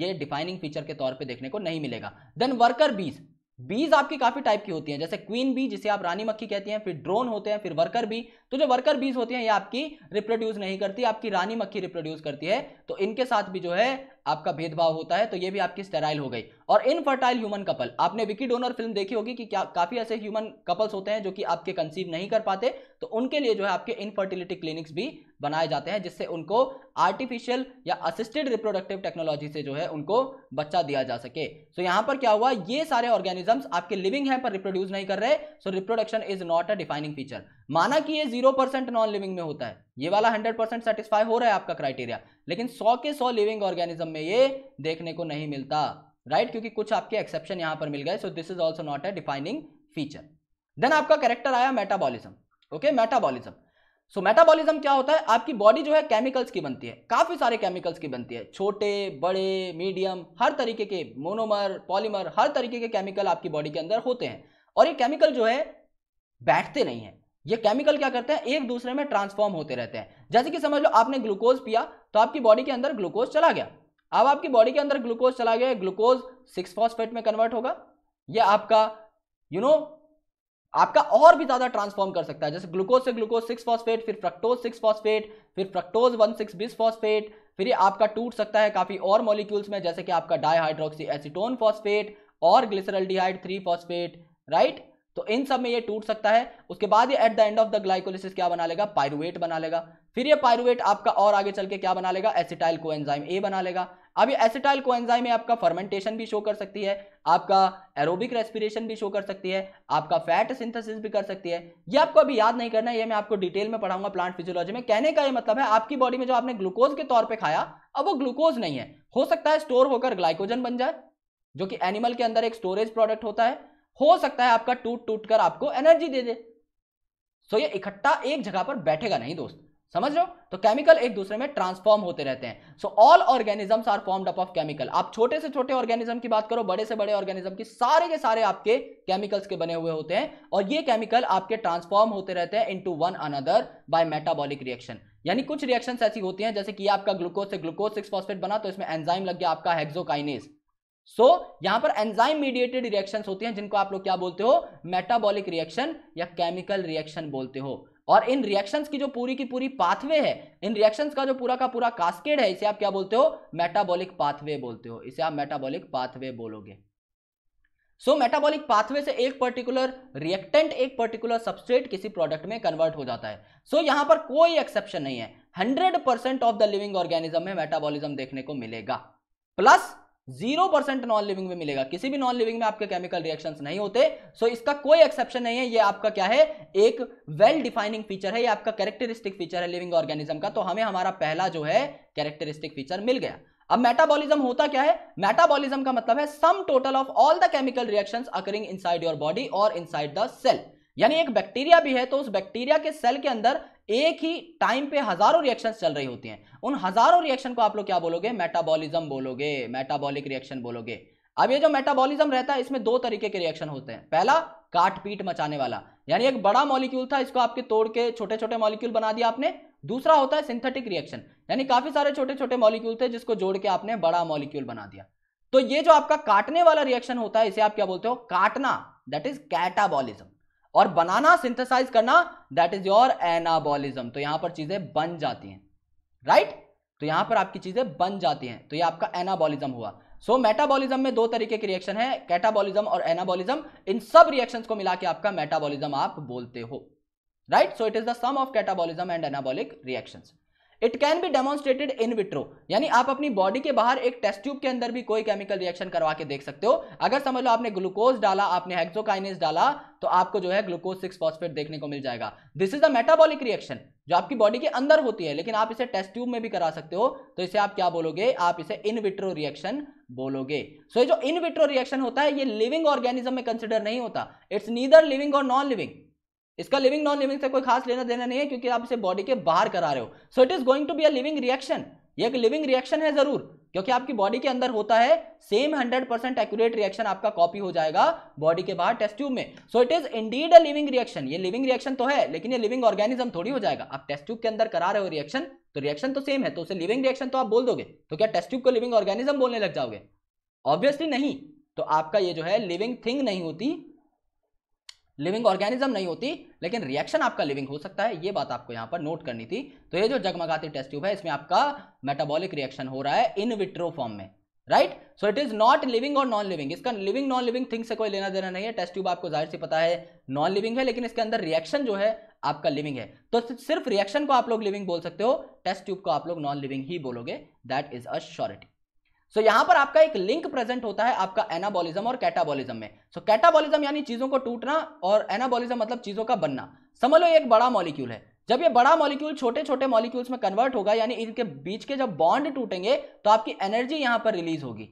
ये डिफाइनिंग फीचर के तौर पे देखने को नहीं मिलेगा। देन वर्कर बीज, बीज आपकी काफी टाइप की होती हैं, जैसे क्वीन बी जिसे आप रानी मक्खी कहती हैं, फिर ड्रोन होते हैं, फिर वर्कर बी। तो जो वर्कर बीज होती हैं ये आपकी रिप्रोड्यूस नहीं करती, आपकी रानी मक्खी रिप्रोड्यूस करती है, तो इनके साथ भी जो है आपका भेदभाव होता है, तो ये भी आपकी स्टेराइल हो गई। और इनफर्टाइल ह्यूमन कपल, आपने विकी डोनर फिल्म देखी होगी कि क्या काफी ऐसे ह्यूमन कपल्स होते हैं जो कि आपके कंसीव नहीं कर पाते, तो उनके लिए जो है आपके इनफर्टिलिटी क्लिनिक्स भी बनाए जाते हैं, जिससे उनको आर्टिफिशियल या असिस्टेड रिप्रोडक्टिव टेक्नोलॉजी से जो है उनको बच्चा दिया जा सके। सो यहाँ पर क्या हुआ? ये सारे ऑर्गेनिजम्स आपके लिविंग है पर रिप्रोड्यूस नहीं कर रहे, so reproduction is not a defining feature. माना कि ये जीरो परसेंट नॉन लिविंग में होता है, ये वाला हंड्रेड परसेंट सेटिस्फाई हो रहा है आपका क्राइटेरिया, लेकिन सौ के सौ लिविंग ऑर्गेनिज्म में ये देखने को नहीं मिलता, राइट right? क्योंकि कुछ आपके एक्सेप्शन यहां पर मिल गए। So this is also not a defining feature. Then आपका कैरेक्टर आया metabolism. Okay, metabolism. So metabolism क्या होता है? आपकी बॉडी जो है केमिकल्स की बनती है, काफी सारे केमिकल्स की बनती है, छोटे बड़े मीडियम हर तरीके के मोनोमर पॉलीमर हर तरीके के केमिकल आपकी बॉडी के अंदर होते हैं, और ये केमिकल जो है बैठते नहीं है, ये केमिकल क्या करते हैं? एक दूसरे में ट्रांसफॉर्म होते रहते हैं। जैसे कि समझ लो आपने ग्लूकोज पिया तो आपकी बॉडी के अंदर ग्लूकोज चला गया, अब आपकी बॉडी के अंदर ग्लूकोज चला गया, ग्लूकोज सिक्स फॉस्फेट में कन्वर्ट होगा, यह आपका यू you नो know, आपका और भी ज्यादा ट्रांसफॉर्म कर सकता है। जैसे ग्लूकोज से ग्लूकोज सिक्स फॉस्फेट, फिर फ्रक्टोज सिक्स फॉस्फेट, फिर fructose one six bis phosphate, फिर ये आपका टूट सकता है काफी और मॉलिक्यूल्स में, जैसे कि आपका डाईहाइड्रोक्सी एसीटोन फॉस्फेट और glyceraldehyde three phosphate, right? तो इन सब में ये टूट सकता है। उसके बाद ये at the end of the ग्लाइकोलिसिस क्या बना लेगा? पाइरुवेट बना लेगा। फिर ये पाइरुवेट आपका और आगे चल के क्या बना लेगा? एसिटाइल कोएंजाइम ए बना लेगा। अब ये एसिटाइल कोएंजाइम ए आपका फर्मेंटेशन भी शो कर सकती है, आपका एरोबिक रेस्पिरेशन भी शो कर सकती है, आपका फैट सिंथेसिस भी कर सकती है। ये आपको अभी याद नहीं करना है, ये मैं आपको डिटेल में पढ़ाऊंगा प्लांट फिजियोलॉजी में। कहने का ये मतलब है आपकी बॉडी में जो आपने ग्लूकोज के तौर पर खाया अब वो ग्लूकोज नहीं है, हो सकता है स्टोर होकर ग्लाइकोजन बन जाए, जो कि एनिमल के अंदर एक स्टोरेज प्रोडक्ट होता है, हो सकता है आपका टूट टूट कर आपको एनर्जी दे दे। सो so, ये इकट्ठा एक जगह पर बैठेगा नहीं दोस्त, समझ रहे हो? तो केमिकल एक दूसरे में ट्रांसफॉर्म होते रहते हैं. So all organisms are formed up of chemical. आप छोटे से छोटे ऑर्गेनिज्म की बात करो, बड़े से बड़े ऑर्गेनिज्म की, सारे के सारे आपके केमिकल्स के बने हुए होते हैं और ये केमिकल आपके ट्रांसफॉर्म होते रहते हैं into one another by metabolic reaction. यानी कुछ रिएक्शंस ऐसी होती हैं जैसे कि आपका ग्लूकोज से ग्लूकोज सिक्स फॉस्फेट बना तो इसमें एंजाइम लग गया आपका हेक्सोकाइनेज. सो so, यहां पर एंजाइम मीडिएटेड रिएक्शंस होती हैं जिनको आप लोग क्या बोलते हो, मेटाबॉलिक रिएक्शन या केमिकल रिएक्शन बोलते हो. और इन रिएक्शंस की जो पूरी की पूरी पाथवे है, इन रिएक्शंस का जो पूरा का पूरा कास्केड है, इसे आप क्या बोलते हो, मेटाबॉलिक पाथवे बोलते हो. इसे आप मेटाबॉलिक पाथवे बोलोगे. सो मेटाबॉलिक पाथवे से एक पर्टिकुलर रिएक्टेंट, एक पर्टिकुलर सबस्ट्रेट किसी प्रोडक्ट में कन्वर्ट हो जाता है. सो so, यहां पर कोई एक्सेप्शन नहीं है. Hundred percent of the living organism में मेटाबॉलिज्म देखने को मिलेगा, plus zero percent non living में मिलेगा. किसी भी नॉन लिविंग में आपके केमिकल रिएक्शंस नहीं होते. सो so इसका कोई एक्सेप्शन नहीं है. ये आपका क्या है, एक वेल डिफाइनिंग फीचर है, ये आपका कैरेक्टरिस्टिक फीचर है लिविंग ऑर्गेनिज्म का. तो हमें हमारा पहला जो है कैरेक्टरिस्टिक फीचर मिल गया. अब मेटाबॉलिज्म होता क्या है? मेटाबॉलिज्म का मतलब है sum total of all the chemical reactions occurring inside your body और इनसाइड द सेल. यानी एक बैक्टीरिया भी है तो उस बैक्टीरिया के सेल के अंदर एक ही टाइम पे हजारों रिएक्शंस चल रही होती हैं. उन हजारों रिएक्शन को आप लोग क्या बोलोगे, मेटाबॉलिज्म बोलोगे, मेटाबॉलिक रिएक्शन बोलोगे. अब ये जो मेटाबॉलिज्म रहता है इसमें दो तरीके के रिएक्शन होते हैं. पहला काटपीट मचाने वाला, यानी एक बड़ा मॉलिक्यूल था इसको आपके तोड़ के छोटे छोटे मॉलिक्यूल बना दिया आपने. दूसरा होता है सिंथेटिक रिएक्शन, यानी काफी सारे छोटे छोटे मॉलिक्यूल थे जिसको जोड़ के आपने बड़ा मॉलिक्यूल बना दिया. तो ये जो आपका काटने वाला रिएक्शन होता है इसे आप क्या बोलते हो, काटना, दैट इज कैटाबॉलिज्म. और बनाना, सिंथेसाइज करना, दैट इज योर एनाबॉलिज्म. तो यहां पर चीजें बन जाती हैं, राइट right? तो यहां पर आपकी चीजें बन जाती हैं. तो ये आपका एनाबॉलिज्म हुआ. सो so, मेटाबॉलिज्म में दो तरीके के रिएक्शन है, कैटाबॉलिज्म और एनाबॉलिज्म. इन सब रिएक्शंस को मिला के आपका मेटाबॉलिज्म आप बोलते हो, right. So it is the sum of catabolism and anabolic reactions. It can be demonstrated in vitro, यानी आप अपनी बॉडी के बाहर एक टेस्ट ट्यूब के अंदर भी कोई केमिकल रिएक्शन करवा के देख सकते हो. अगर समझ लो आपने ग्लूकोज डाला, आपने हेक्सोकाइनेज डाला, तो आपको जो है ग्लूकोज सिक्स फॉस्फेट देखने को मिल जाएगा. This is a metabolic reaction जो आपकी बॉडी के अंदर होती है, लेकिन आप इसे टेस्ट ट्यूब में भी करा सकते हो. तो इसे आप क्या बोलोगे, आप इसे इन विट्रो रिएक्शन बोलोगे. सो so, जो इन विट्रो रिएक्शन होता है ये लिविंग ऑर्गेनिज्म में कंसिडर नहीं होता. इट्स नीदर लिविंग और नॉन लिविंग. इसका लिविंग नॉन लिविंग से कोई खास लेना देना नहीं है क्योंकि आप इसे बॉडी के बाहर करा रहे हो. So it is going to be a living reaction. ये एक लिविंग रिएक्शन है जरूर क्योंकि आपकी बॉडी के अंदर होता है. Same hundred percent accurate reaction आपका कॉपी हो जाएगा बॉडी के बाहर टेस्ट ट्यूब में. So it is indeed a living reaction. ये लिविंग रिएक्शन तो है लेकिन ये लिविंग ऑर्गेनिज्म थोड़ी हो जाएगा. आप टेस्ट ट्यूब के अंदर करा रहे हो रिएक्शन, तो रिएक्शन तो सेम है तो उसे लिविंग रिएक्शन तो आप बोल दोगे. तो क्या टेस्ट ट्यूब को लिविंग ऑर्गेनिज्म बोलने लग जाओगे? ऑब्वियसली नहीं. तो आपका ये जो है लिविंग थिंग नहीं होती, लिविंग ऑर्गेनिज्म नहीं होती, लेकिन रिएक्शन आपका लिविंग हो सकता है. ये बात आपको यहाँ पर नोट करनी थी. तो ये जो जगमगाती टेस्ट ट्यूब है इसमें आपका मेटाबॉलिक रिएक्शन हो रहा है इन विट्रो फॉर्म में, right. So it is not living और नॉन लिविंग. इसका लिविंग नॉन लिविंग थिंग से कोई लेना देना नहीं है. टेस्ट ट्यूब आपको जाहिर से पता है नॉन लिविंग है, लेकिन इसके अंदर रिएक्शन जो है आपका लिविंग है. तो सिर्फ रिएक्शन को आप लोग लिविंग बोल सकते हो, टेस्ट ट्यूब को आप लोग नॉन लिविंग ही बोलोगे. That is a surety. So so, यहां पर आपका एक लिंक प्रेजेंट होता है आपका एनाबॉलिज्म और कैटाबॉलिज्म में. सो so, कैटाबॉलिज्म यानी चीजों को टूटना और एनाबॉलिज्म मतलब चीजों का बनना. समझ लो ये एक बड़ा मॉलिक्यूल है. जब ये बड़ा मॉलिक्यूल छोटे छोटे मॉलिक्यूल्स में कन्वर्ट होगा, यानी इनके बीच के जब बॉन्ड टूटेंगे तो आपकी एनर्जी यहां पर रिलीज होगी.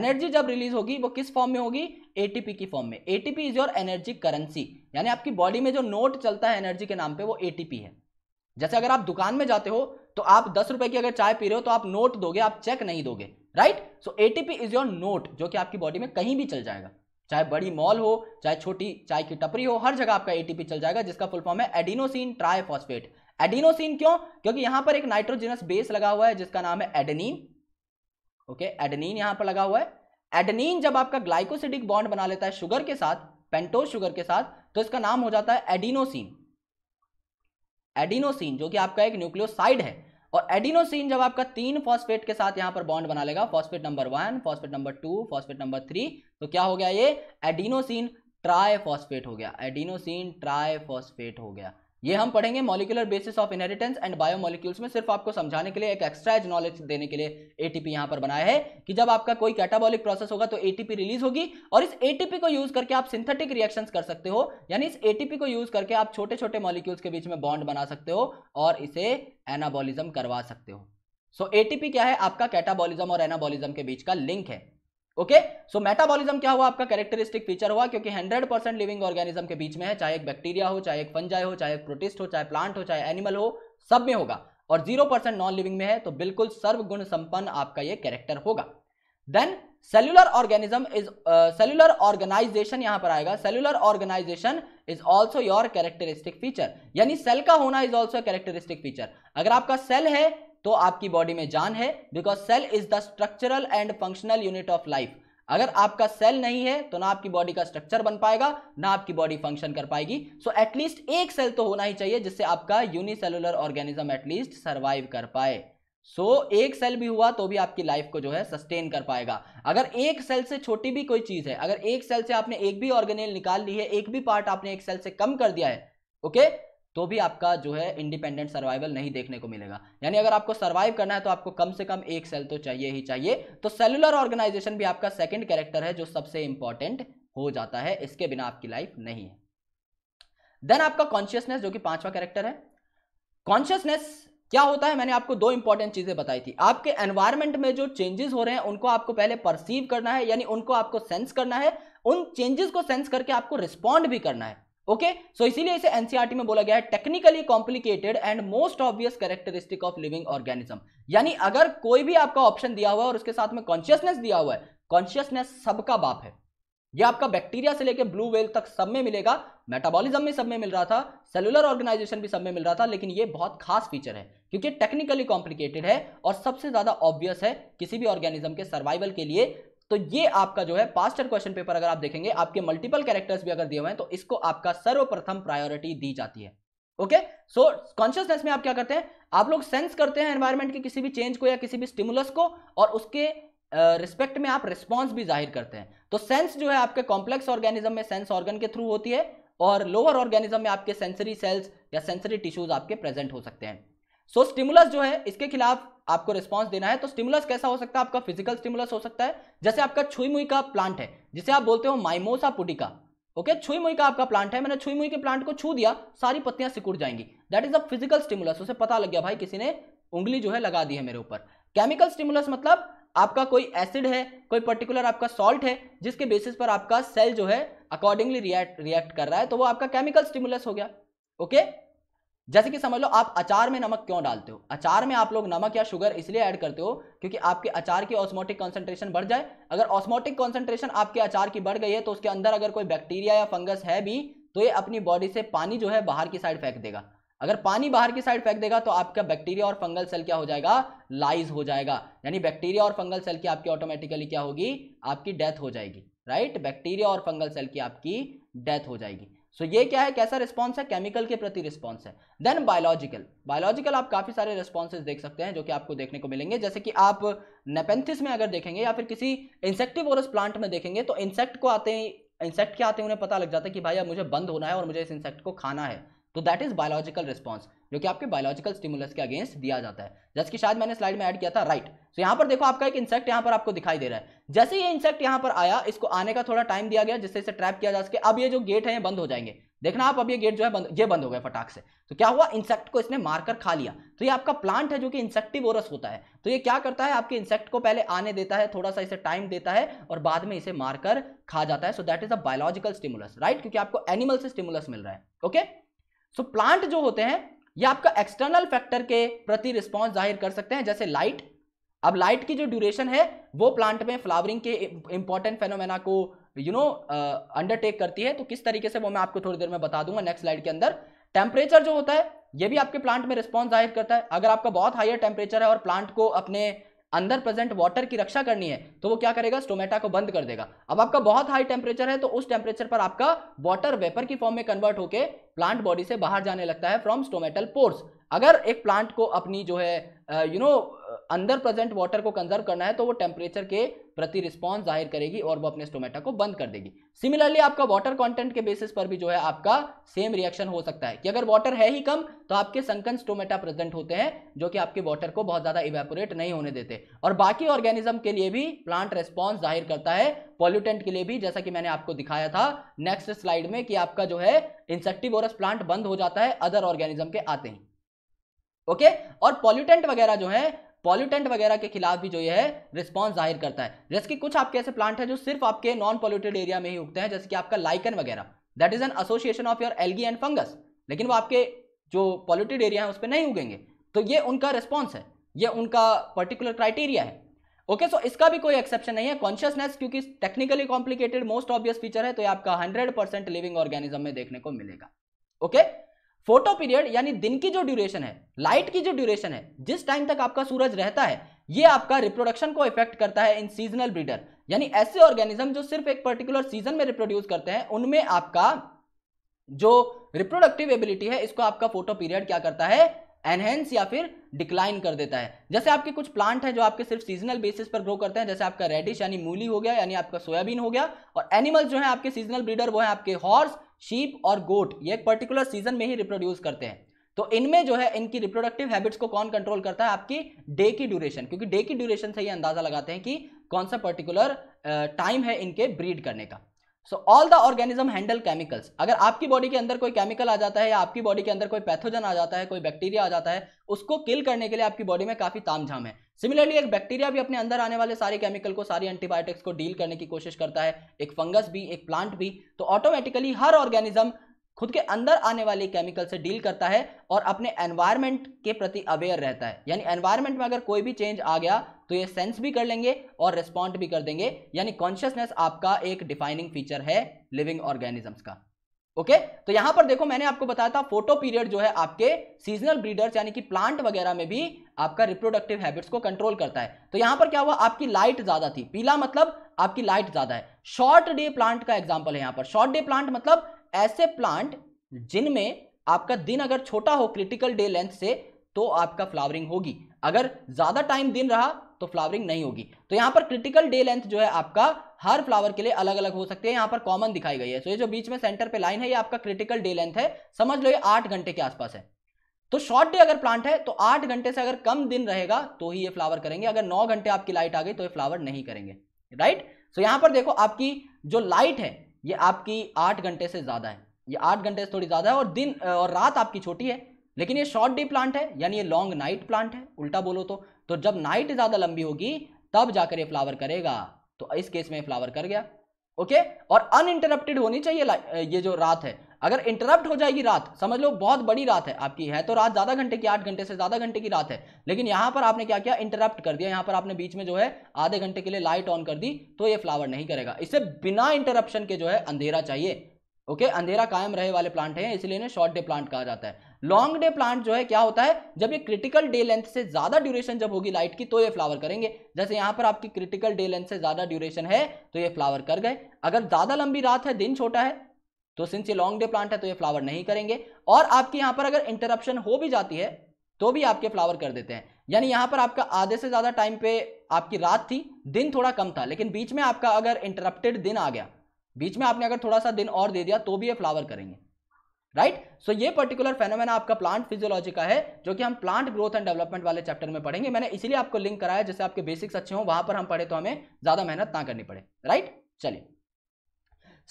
एनर्जी जब रिलीज होगी वो किस फॉर्म में होगी? एटीपी की फॉर्म में. ATP is your energy currency. यानी आपकी बॉडी में जो नोट चलता है एनर्जी के नाम पर वो एटीपी है. जैसे अगर आप दुकान में जाते हो तो आप दस रुपए की अगर चाय पी रहे हो तो आप नोट दोगे, आप चेक नहीं दोगे, right. So ATP is your note जो कि आपकी बॉडी में कहीं भी चल जाएगा. चाहे बड़ी मॉल हो, चाहे छोटी चाय की टपरी हो, हर जगह आपका एटीपी चल जाएगा, जिसका फुल फॉर्म है एडिनोसिन ट्राइफॉस्फेट. एडिनोसिन क्यों? क्योंकि यहां पर एक नाइट्रोजनस बेस लगा हुआ है जिसका नाम है एडेनिन. ओके, एडेनिन यहां पर लगा हुआ है. एडेनिन जब आपका ग्लाइकोसिडिक बॉन्ड बना लेता है शुगर के साथ, पेंटोज शुगर के साथ, तो इसका नाम हो जाता है एडिनोसिन. एडिनोसिन जो कि आपका एक न्यूक्लियोसाइड है. और एडिनोसिन जब आपका तीन फॉस्फेट के साथ यहां पर बॉन्ड बना लेगा, phosphate number one, phosphate number two, phosphate number three, तो क्या हो गया? ये एडिनोसिन ट्राइफॉस्फेट हो गया. एडिनोसिन ट्राइफॉस्फेट हो गया. ये हम पढ़ेंगे molecular basis of inheritance and biomolecules में. सिर्फ आपको समझाने के लिए, एक एक्स्ट्रा नॉलेज देने के लिए एटीपी यहां पर बनाया है कि जब आपका कोई कैटाबॉलिक प्रोसेस होगा तो एटीपी रिलीज होगी और इस एटीपी को यूज करके आप सिंथेटिक रिएक्शंस कर सकते हो. यानी इस एटीपी को यूज करके आप छोटे छोटे मॉलिक्यूल्स के बीच में बॉन्ड बना सकते हो और इसे एनाबॉलिज्म करवा सकते हो. सो एटीपी क्या है? आपका कैटाबॉलिज्म और एनाबॉलिज्म के बीच का लिंक है. ओके, सो मेटाबॉलिज्म क्या हुआ? आपका कैरेक्टरिस्टिक फीचर हुआ क्योंकि हंड्रेड परसेंट लिविंग ऑर्गेनिज्म के बीच में है. चाहे एक बैक्टीरिया हो, चाहे एक फंजाई हो, चाहे एक प्रोटिस्ट हो, चाहे प्लांट हो, चाहे एनिमल हो, सब में होगा, और जीरो परसेंट नॉन लिविंग में है, तो बिल्कुल सर्वगुण संपन्न आपका ये कैरेक्टर होगा। Then cellular organism is cellular organisation यहां पर आएगा। Cellular organisation is also your characteristic feature, यानी सेल का होना इज ऑल्सो कैरेक्टरिस्टिक फीचर। अगर आपका सेल है तो आपकी बॉडी में जान है, because cell is the structural and functional unit of life. अगर आपका सेल नहीं है तो ना आपकी बॉडी का स्ट्रक्चर बन पाएगा, ना आपकी बॉडी फंक्शन कर पाएगी। सो एटलीस्ट एक सेल तो होना ही चाहिए जिससे आपका यूनिसेलुलर ऑर्गेनिज्म एटलीस्ट सर्वाइव कर पाए। सो एक सेल भी हुआ तो भी आपकी लाइफ को जो है सस्टेन कर पाएगा। अगर एक सेल से छोटी भी कोई चीज है, अगर एक सेल से आपने एक भी ऑर्गेनेल निकाल ली है, एक भी पार्ट आपने एक सेल से कम कर दिया है, ओके, तो भी आपका जो है इंडिपेंडेंट सर्वाइवल नहीं देखने को मिलेगा। यानी अगर आपको सर्वाइव करना है तो आपको कम से कम एक सेल तो चाहिए ही चाहिए। तो सेलुलर ऑर्गेनाइजेशन भी आपका सेकंड कैरेक्टर है जो सबसे इंपॉर्टेंट हो जाता है, इसके बिना आपकी लाइफ नहीं है। देन आपका कॉन्शियसनेस जो कि पांचवा कैरेक्टर है। कॉन्शियसनेस क्या होता है, मैंने आपको दो इंपॉर्टेंट चीजें बताई थी। आपके एनवायरमेंट में जो चेंजेस हो रहे हैं उनको आपको पहले परसीव करना है, यानी उनको आपको सेंस करना है, उन चेंजेस को सेंस करके आपको रिस्पॉन्ड भी करना है। Okay okay? सो so, इसीलिए इसे एनसीईआरटी में बोला गया है technically complicated and most obvious characteristic of living organism. यानी अगर कोई भी आपका ऑप्शन दिया हुआ है और उसके साथ में कॉन्शियसनेस दिया हुआ है, कॉन्शियसनेस सबका बाप है। यह आपका बैक्टीरिया से लेकर ब्लू व्हेल तक सब में मिलेगा, मेटाबॉलिज्म में सब में मिल रहा था, सेलुलर ऑर्गेनाइजेशन भी सब में मिल रहा था, लेकिन यह बहुत खास फीचर है क्योंकि टेक्निकली कॉम्प्लिकेटेड है और सबसे ज्यादा ऑब्वियस है किसी भी ऑर्गेनिज्म के सर्वाइवल के लिए। तो ये आपका जो है पास्टर क्वेश्चन पेपर अगर आप देखेंगे, आपके मल्टीपल कैरेक्टर्स भी अगर दिए हुए हैं तो इसको आपका सर्वप्रथम प्रायोरिटी दी जाती है। ओके, सो कॉन्शियसनेस में आप क्या करते हैं, आप लोग सेंस करते हैं एनवायरमेंट के किसी भी चेंज को या किसी भी स्टिमुलस को, और उसके रिस्पेक्ट uh, में आप रिस्पॉन्स भी जाहिर करते हैं। तो सेंस जो है आपके कॉम्प्लेक्स ऑर्गेनिज्म में सेंस ऑर्गन के थ्रू होती है, और लोअर ऑर्गेनिज्म में आपके सेंसरी सेल्स या सेंसरी टिश्यूज आपके प्रेजेंट हो सकते हैं। सो so, स्टिमुलस जो है इसके खिलाफ आपको रिस्पांस देना है। तो स्टिमुलस कैसा हो सकता है, आपका फिजिकल स्टिमुलस हो सकता है, जैसे आपका छुई मुई का प्लांट है जिसे आप बोलते हो माइमोसा पुडिका। ओके, छुई मुई का आपका प्लांट है, मैंने छुई मुई के प्लांट को छू दिया, सारी पत्तियां सिकुड़ जाएंगी, that is a physical stimulus. उसे पता लग गया भाई किसी ने उंगली जो है लगा दी है मेरे ऊपर। केमिकल स्टिमुलस मतलब आपका कोई एसिड है, कोई पर्टिकुलर आपका सॉल्ट है जिसके बेसिस पर आपका सेल जो है अकॉर्डिंगली रिएक्ट रिएक्ट कर रहा है, तो वो आपका केमिकल स्टिमुलस हो गया। ओके, जैसे कि समझ लो आप अचार में नमक क्यों डालते हो, अचार में आप लोग नमक या शुगर इसलिए ऐड करते हो क्योंकि आपके अचार की ऑस्मोटिक कॉन्सेंट्रेशन बढ़ जाए। अगर ऑस्मोटिक कॉन्सेंट्रेशन आपके अचार की बढ़ गई है तो उसके अंदर अगर कोई बैक्टीरिया या फंगस है भी तो ये अपनी बॉडी से पानी जो है बाहर की साइड फेंक देगा। अगर पानी बाहर की साइड फेंक देगा तो आपका बैक्टीरिया और फंगल सेल क्या हो जाएगा, लाइज हो जाएगा। यानी बैक्टीरिया और फंगल सेल की आपकी ऑटोमेटिकली क्या होगी, आपकी डेथ हो जाएगी। राइट, बैक्टीरिया और फंगल सेल की आपकी डेथ हो जाएगी। सो so, ये क्या है, कैसा रिस्पॉन्स है, केमिकल के प्रति रिस्पॉन्स है। देन बायोलॉजिकल, बायोलॉजिकल आप काफी सारे रिस्पॉन्सेज देख सकते हैं जो कि आपको देखने को मिलेंगे। जैसे कि आप नेपेंथिस में अगर देखेंगे या फिर किसी इंसेक्टिवोरस प्लांट में देखेंगे तो इंसेक्ट को आते ही इंसेक्ट के आते हैं उन्हें पता लग जाता है कि भाई अब मुझे बंद होना है और मुझे इस इंसेक्ट को खाना है। तो दैट इज बायोलॉजिकल रिस्पॉन्स जो कि आपके बायोलॉजिकल स्टिमुलस के अगेंस्ट दिया जाता है, जैसे कि शायद मैंने स्लाइड में ऐड किया था। राइट, सो यहाँ पर देखो आपका एक इंसेक्ट यहाँ पर आपको दिखाई दे रहा है। जैसे ये इंसेक्ट यहाँ पर आया, इसको आने का थोड़ा टाइम दिया गया जिससे इसे ट्रैप किया जा सके। अब ये जो गेट है ये बंद हो जाएंगे, देखना आप, अब ये गेट जो है बंद, ये बंद हो गया फटाक से। तो क्या हुआ, इंसेक्ट को इसने मारकर खा लिया। तो ये आपका प्लांट है जो कि इंसेक्टिवोरस होता है, तो ये क्या करता है, आपके इंसेक्ट को पहले आने देता है, थोड़ा सा इसे टाइम देता है और बाद में इसे मारकर खा जाता है। So that is a biological stimulus. Right, क्योंकि आपको एनिमल से स्टिमुलस मिल रहा है। ओके, सो प्लांट जो होते हैं ये आपका एक्सटर्नल फैक्टर के प्रति रिस्पॉन्स जाहिर कर सकते हैं, जैसे लाइट। अब लाइट की जो ड्यूरेशन है वो प्लांट में फ्लावरिंग के इंपॉर्टेंट फेनोमेना को यू नो अंडरटेक करती है। तो किस तरीके से वो मैं आपको थोड़ी देर में बता दूंगा नेक्स्ट स्लाइड के अंदर। टेम्परेचर जो होता है ये भी आपके प्लांट में रिस्पॉन्स जाहिर करता है। अगर आपका बहुत हायर टेम्परेचर है और प्लांट को अपने अंदर प्रेजेंट वाटर की रक्षा करनी है तो वो क्या करेगा, स्टोमेटा को बंद कर देगा। अब आपका बहुत हाई टेम्परेचर है तो उस टेम्परेचर पर आपका वाटर वेपर की फॉर्म में कन्वर्ट होके प्लांट बॉडी से बाहर जाने लगता है फ्रॉम स्टोमेटल पोर्स। अगर एक प्लांट को अपनी जो है यू नो अंदर प्रेजेंट वाटर को कंजर्व करना है तो वो टेम्परेचर के प्रति रिस्पॉन्स जाहिर करेगी और वो अपने स्टोमेटा को बंद कर देगी। सिमिलरली आपका वाटर कॉन्टेंट के बेसिस पर भी जो है आपका सेम रिएक्शन हो सकता है कि अगर वाटर है ही कम तो आपके संकन स्टोमेटा प्रेजेंट होते हैं जो कि आपके वाटर को बहुत ज्यादा इवेपोरेट नहीं होने देते। और बाकी ऑर्गेनिज्म के लिए भी प्लांट रिस्पॉन्स जाहिर करता है, पॉल्यूटेंट के लिए भी, जैसा कि मैंने आपको दिखाया था नेक्स्ट स्लाइड में कि आपका जो है इंसेक्टिवोरस प्लांट बंद हो जाता है अदर ऑर्गेनिज्म के आते ही। Okay okay? और पॉल्यूटेंट वगैरह जो है पॉल्यूटेंट वगैरह के खिलाफ भी जो ये है रिस्पॉन्स जाहिर करता है। जैसे कि कुछ आपके ऐसे प्लांट है जो सिर्फ आपके नॉन पॉल्यूटेड एरिया में ही उगते हैं, जैसे कि आपका लाइकन वगैरह, that is an association of your algae and fungus, लेकिन वो आपके जो पॉल्यूटेड एरिया है उस पर नहीं उगेंगे। तो ये उनका रिस्पॉन्स है, ये उनका पर्टिकुलर क्राइटेरिया है। ओके okay, सो so इसका भी कोई एक्सेप्शन नहीं है। कॉन्शियसनेस क्योंकि technically complicated most obvious feature है, तो ये आपका हंड्रेड परसेंट लिविंग ऑर्गेनिज्म में देखने को मिलेगा। ओके, फोटो पीरियड यानी दिन की जो ड्यूरेशन है, लाइट की जो ड्यूरेशन है, जिस टाइम तक आपका सूरज रहता है, ये आपका रिप्रोडक्शन को इफेक्ट करता है इन सीजनल ब्रीडर, यानी ऐसे ऑर्गेनिज्म जो सिर्फ एक पर्टिकुलर सीजन में रिप्रोड्यूस करते हैं, उनमें आपका जो रिप्रोडक्टिव एबिलिटी है इसको आपका फोटो पीरियड क्या करता है, एनहेंस या फिर डिक्लाइन कर देता है। जैसे आपके कुछ प्लांट हैं जो आपके सिर्फ सीजनल बेसिस पर ग्रो करते हैं, जैसे आपका रेडिश यानी मूली हो गया, यानी आपका सोयाबीन हो गया। और एनिमल्स जो हैं आपके सीजनल ब्रीडर वो हैं आपके हॉर्स, शीप और गोट, ये एक पर्टिकुलर सीजन में ही रिप्रोड्यूस करते हैं। तो इनमें जो है इनकी रिप्रोडक्टिव हैबिट्स को कौन कंट्रोल करता है, आपकी डे की ड्यूरेशन, क्योंकि डे की ड्यूरेशन से ये अंदाजा लगाते हैं कि कौन सा पर्टिकुलर टाइम है इनके ब्रीड करने का। So all the organism handle chemicals, अगर आपकी बॉडी के अंदर कोई केमिकल आ जाता है या आपकी बॉडी के अंदर कोई पैथोजन आ जाता है, कोई बैक्टीरिया आ जाता है, उसको किल करने के लिए आपकी बॉडी में काफी तामझाम है। सिमिलरली एक बैक्टीरिया भी अपने अंदर आने वाले सारे केमिकल को, सारी एंटीबायोटिक्स को डील करने की कोशिश करता है, एक फंगस भी, एक प्लांट भी। तो ऑटोमेटिकली हर ऑर्गेनिज्म खुद के अंदर आने वाले केमिकल से डील करता है और अपने एनवायरमेंट के प्रति अवेयर रहता है, यानी एनवायरमेंट में अगर कोई भी चेंज आ गया तो ये सेंस भी कर लेंगे और रिस्पॉन्ड भी कर देंगे। यानी कॉन्शियसनेस आपका एक डिफाइनिंग फीचर है लिविंग ऑर्गेनिजम्स का। ओके, तो यहां पर देखो मैंने आपको बताया था फोटो पीरियड जो है आपके सीजनल ब्रीडर्स यानी कि प्लांट वगैरह में भी आपका रिप्रोडक्टिव हैबिट्स को कंट्रोल करता है। तो यहां पर क्या हुआ, आपकी लाइट ज्यादा थी, पीला मतलब आपकी लाइट ज्यादा है। शॉर्ट डे प्लांट का एग्जाम्पल है यहां पर। शॉर्ट डे प्लांट मतलब ऐसे प्लांट जिनमें आपका दिन अगर छोटा हो क्रिटिकल डे लेंथ से तो आपका फ्लावरिंग होगी, अगर ज्यादा टाइम दिन रहा तो फ्लावरिंग नहीं होगी। तो यहां पर क्रिटिकल डे लेंथ जो है आपका हर फ्लावर के लिए अलग अलग हो सकती है, यहां पर कॉमन दिखाई गई है। सो ये जो बीच में सेंटर पे लाइन है ये आपका क्रिटिकल डे लेंथ है, समझ लो ये आठ घंटे के आसपास है। तो शॉर्ट डे अगर प्लांट है तो आठ घंटे से अगर कम दिन रहेगा तो ही ये फ्लावर करेंगे, अगर नौ घंटे आपकी लाइट आ गई तो ये फ्लावर नहीं करेंगे, राइट। सो यहां पर देखो आपकी जो लाइट है ये आपकी आठ घंटे से ज्यादा है, ये आठ घंटे से थोड़ी ज्यादा है और दिन और रात आपकी छोटी है, लेकिन ये शॉर्ट डे प्लांट है यानी ये लॉन्ग नाइट प्लांट है। उल्टा बोलो तो तो जब नाइट ज्यादा लंबी होगी तब जाकर ये फ्लावर करेगा, तो इस केस में फ्लावर कर गया। ओके, और अनइंटरप्टेड होनी चाहिए ये जो रात है, अगर इंटरप्ट हो जाएगी रात समझ लो बहुत बड़ी रात है आपकी, है तो रात ज्यादा घंटे की, आठ घंटे से ज्यादा घंटे की रात है, लेकिन यहां पर आपने क्या किया, इंटरप्ट कर दिया। यहां पर आपने बीच में जो है आधे घंटे के लिए लाइट ऑन कर दी तो ये फ्लावर नहीं करेगा। इसे बिना इंटरप्शन के जो है अंधेरा चाहिए। ओके okay, अंधेरा कायम रहे वाले प्लांट हैं, इसलिए इन्हें शॉर्ट डे प्लांट कहा जाता है। लॉन्ग डे प्लांट जो है क्या होता है, जब ये क्रिटिकल डे लेंथ से ज्यादा ड्यूरेशन जब होगी लाइट की तो ये फ्लावर करेंगे। जैसे यहाँ पर आपकी क्रिटिकल डे लेंथ से ज्यादा ड्यूरेशन है तो ये फ्लावर कर गए। अगर ज्यादा लंबी रात है, दिन छोटा है, तो सिंस ये लॉन्ग डे प्लांट है तो ये फ्लावर नहीं करेंगे। और आपके यहाँ पर अगर इंटरप्शन हो भी जाती है तो भी आपके फ्लावर कर देते हैं। यानी यहाँ पर आपका आधे से ज्यादा टाइम पे आपकी रात थी, दिन थोड़ा कम था, लेकिन बीच में आपका अगर इंटरप्टेड दिन आ गया, बीच में आपने अगर थोड़ा सा दिन और दे दिया तो भी ये फ्लावर करेंगे, राइट। सो ये पर्टिकुलर फेनोमेना आपका प्लांट फिजियोलॉजी का है, जो कि हम प्लांट ग्रोथ एंड डेवलपमेंट वाले चैप्टर में पढ़ेंगे। मैंने इसीलिए आपको लिंक कराया, जैसे आपके बेसिक्स अच्छे हो वहां पर हम पढ़े तो हमें ज्यादा मेहनत ना करनी पड़े, राइट। चलिए,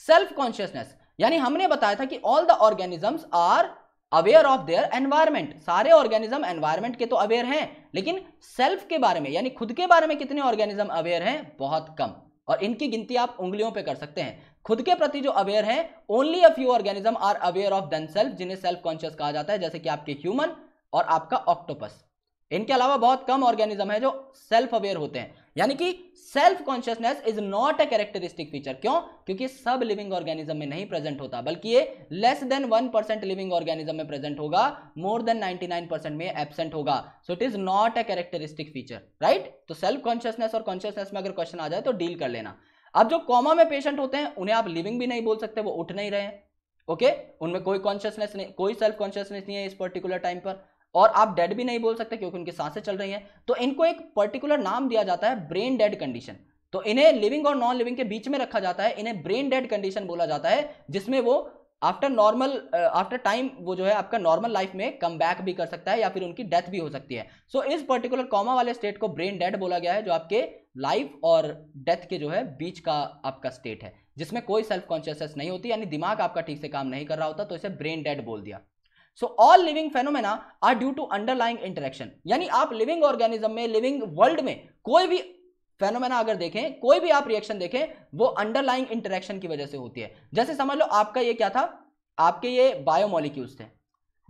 सेल्फ कॉन्शियसनेस यानी हमने बताया था कि all the organisms are aware of their environment, सारे ऑर्गेनिज्म एनवायरमेंट के तो अवेयर हैं, लेकिन सेल्फ के बारे में यानी खुद के बारे में कितने ऑर्गेनिज्म अवेयर हैं, बहुत कम। और इनकी गिनती आप उंगलियों पे कर सकते हैं। खुद के प्रति जो अवेयर हैं, only a few organism are aware of themselves, जिन्हें सेल्फ कॉन्शियस कहा जाता है, जैसे कि आपके ह्यूमन और आपका ऑक्टोपस। इनके अलावा बहुत कम ऑर्गेनिज्म है जो सेल्फ अवेयर होते हैं। यानी कि self consciousness is not a characteristic feature. क्यों? क्योंकि सब लिविंग ऑर्गेनिज्म में नहीं प्रेजेंट होता, बल्कि ये less than one percent living organism में प्रेजेंट होगा, more than ninety nine percent में एब्सेंट होगा। So it is not a characteristic feature, right. तो सेल्फ कॉन्शियसनेस और कॉन्शियसनेस में अगर क्वेश्चन आ जाए तो डील कर लेना। अब जो कोमा में पेशेंट होते हैं उन्हें आप लिविंग भी नहीं बोल सकते, वो उठ नहीं रहे हैं, ओके okay? उनमें कोई कॉन्शियसनेस नहीं, कोई सेल्फ कॉन्शियसनेस नहीं है इस पर्टिकुलर टाइम पर। और आप डेड भी नहीं बोल सकते क्योंकि उनकी सांसें चल रही हैं। तो इनको एक पर्टिकुलर नाम दिया जाता है, ब्रेन डेड कंडीशन। तो इन्हें लिविंग और नॉन लिविंग के बीच में रखा जाता है, इन्हें ब्रेन डेड कंडीशन बोला जाता है, जिसमें वो आफ्टर नॉर्मल आफ्टर टाइम वो जो है आपका नॉर्मल लाइफ में कम बैक भी कर सकता है या फिर उनकी डेथ भी हो सकती है। सो so, इस पर्टिकुलर कॉमा वाले स्टेट को ब्रेन डेड बोला गया है, जो आपके लाइफ और डेथ के जो है बीच का आपका स्टेट है, जिसमें कोई सेल्फ कॉन्शियसनेस नहीं होती, यानी दिमाग आपका ठीक से काम नहीं कर रहा होता, तो इसे ब्रेन डेड बोल दिया। So all living phenomena are due to underlying interaction, यानी आप लिविंग ऑर्गेनिज्म में, लिविंग वर्ल्ड में कोई भी फेनोमेना अगर देखें, कोई भी आप रिएक्शन देखें, वो अंडरलाइंग इंटरेक्शन की वजह से होती है। जैसे समझ लो आपका ये क्या था, आपके ये बायोमोलिक्यूल्स थे,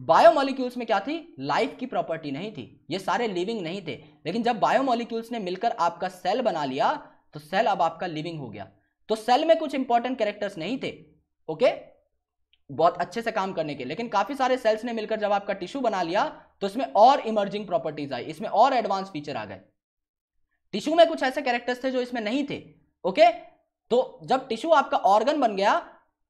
बायोमोलिक्यूल्स में क्या थी, लाइफ की प्रॉपर्टी नहीं थी, ये सारे लिविंग नहीं थे। लेकिन जब बायोमोलिक्यूल्स ने मिलकर आपका सेल बना लिया तो सेल अब आपका लिविंग हो गया। तो सेल में कुछ इंपॉर्टेंट कैरेक्टर्स नहीं थे, ओके, बहुत अच्छे से काम करने के, लेकिन काफी सारे सेल्स ने मिलकर जब आपका टिश्यू बना लिया तो इसमें और इमर्जिंग प्रॉपर्टीज आई, इसमें और एडवांस फीचर आ गए। टिश्यू में कुछ ऐसे कैरेक्टर्स थे जो इसमें नहीं थे, ओके। तो जब टिश्यू आपका ऑर्गन बन गया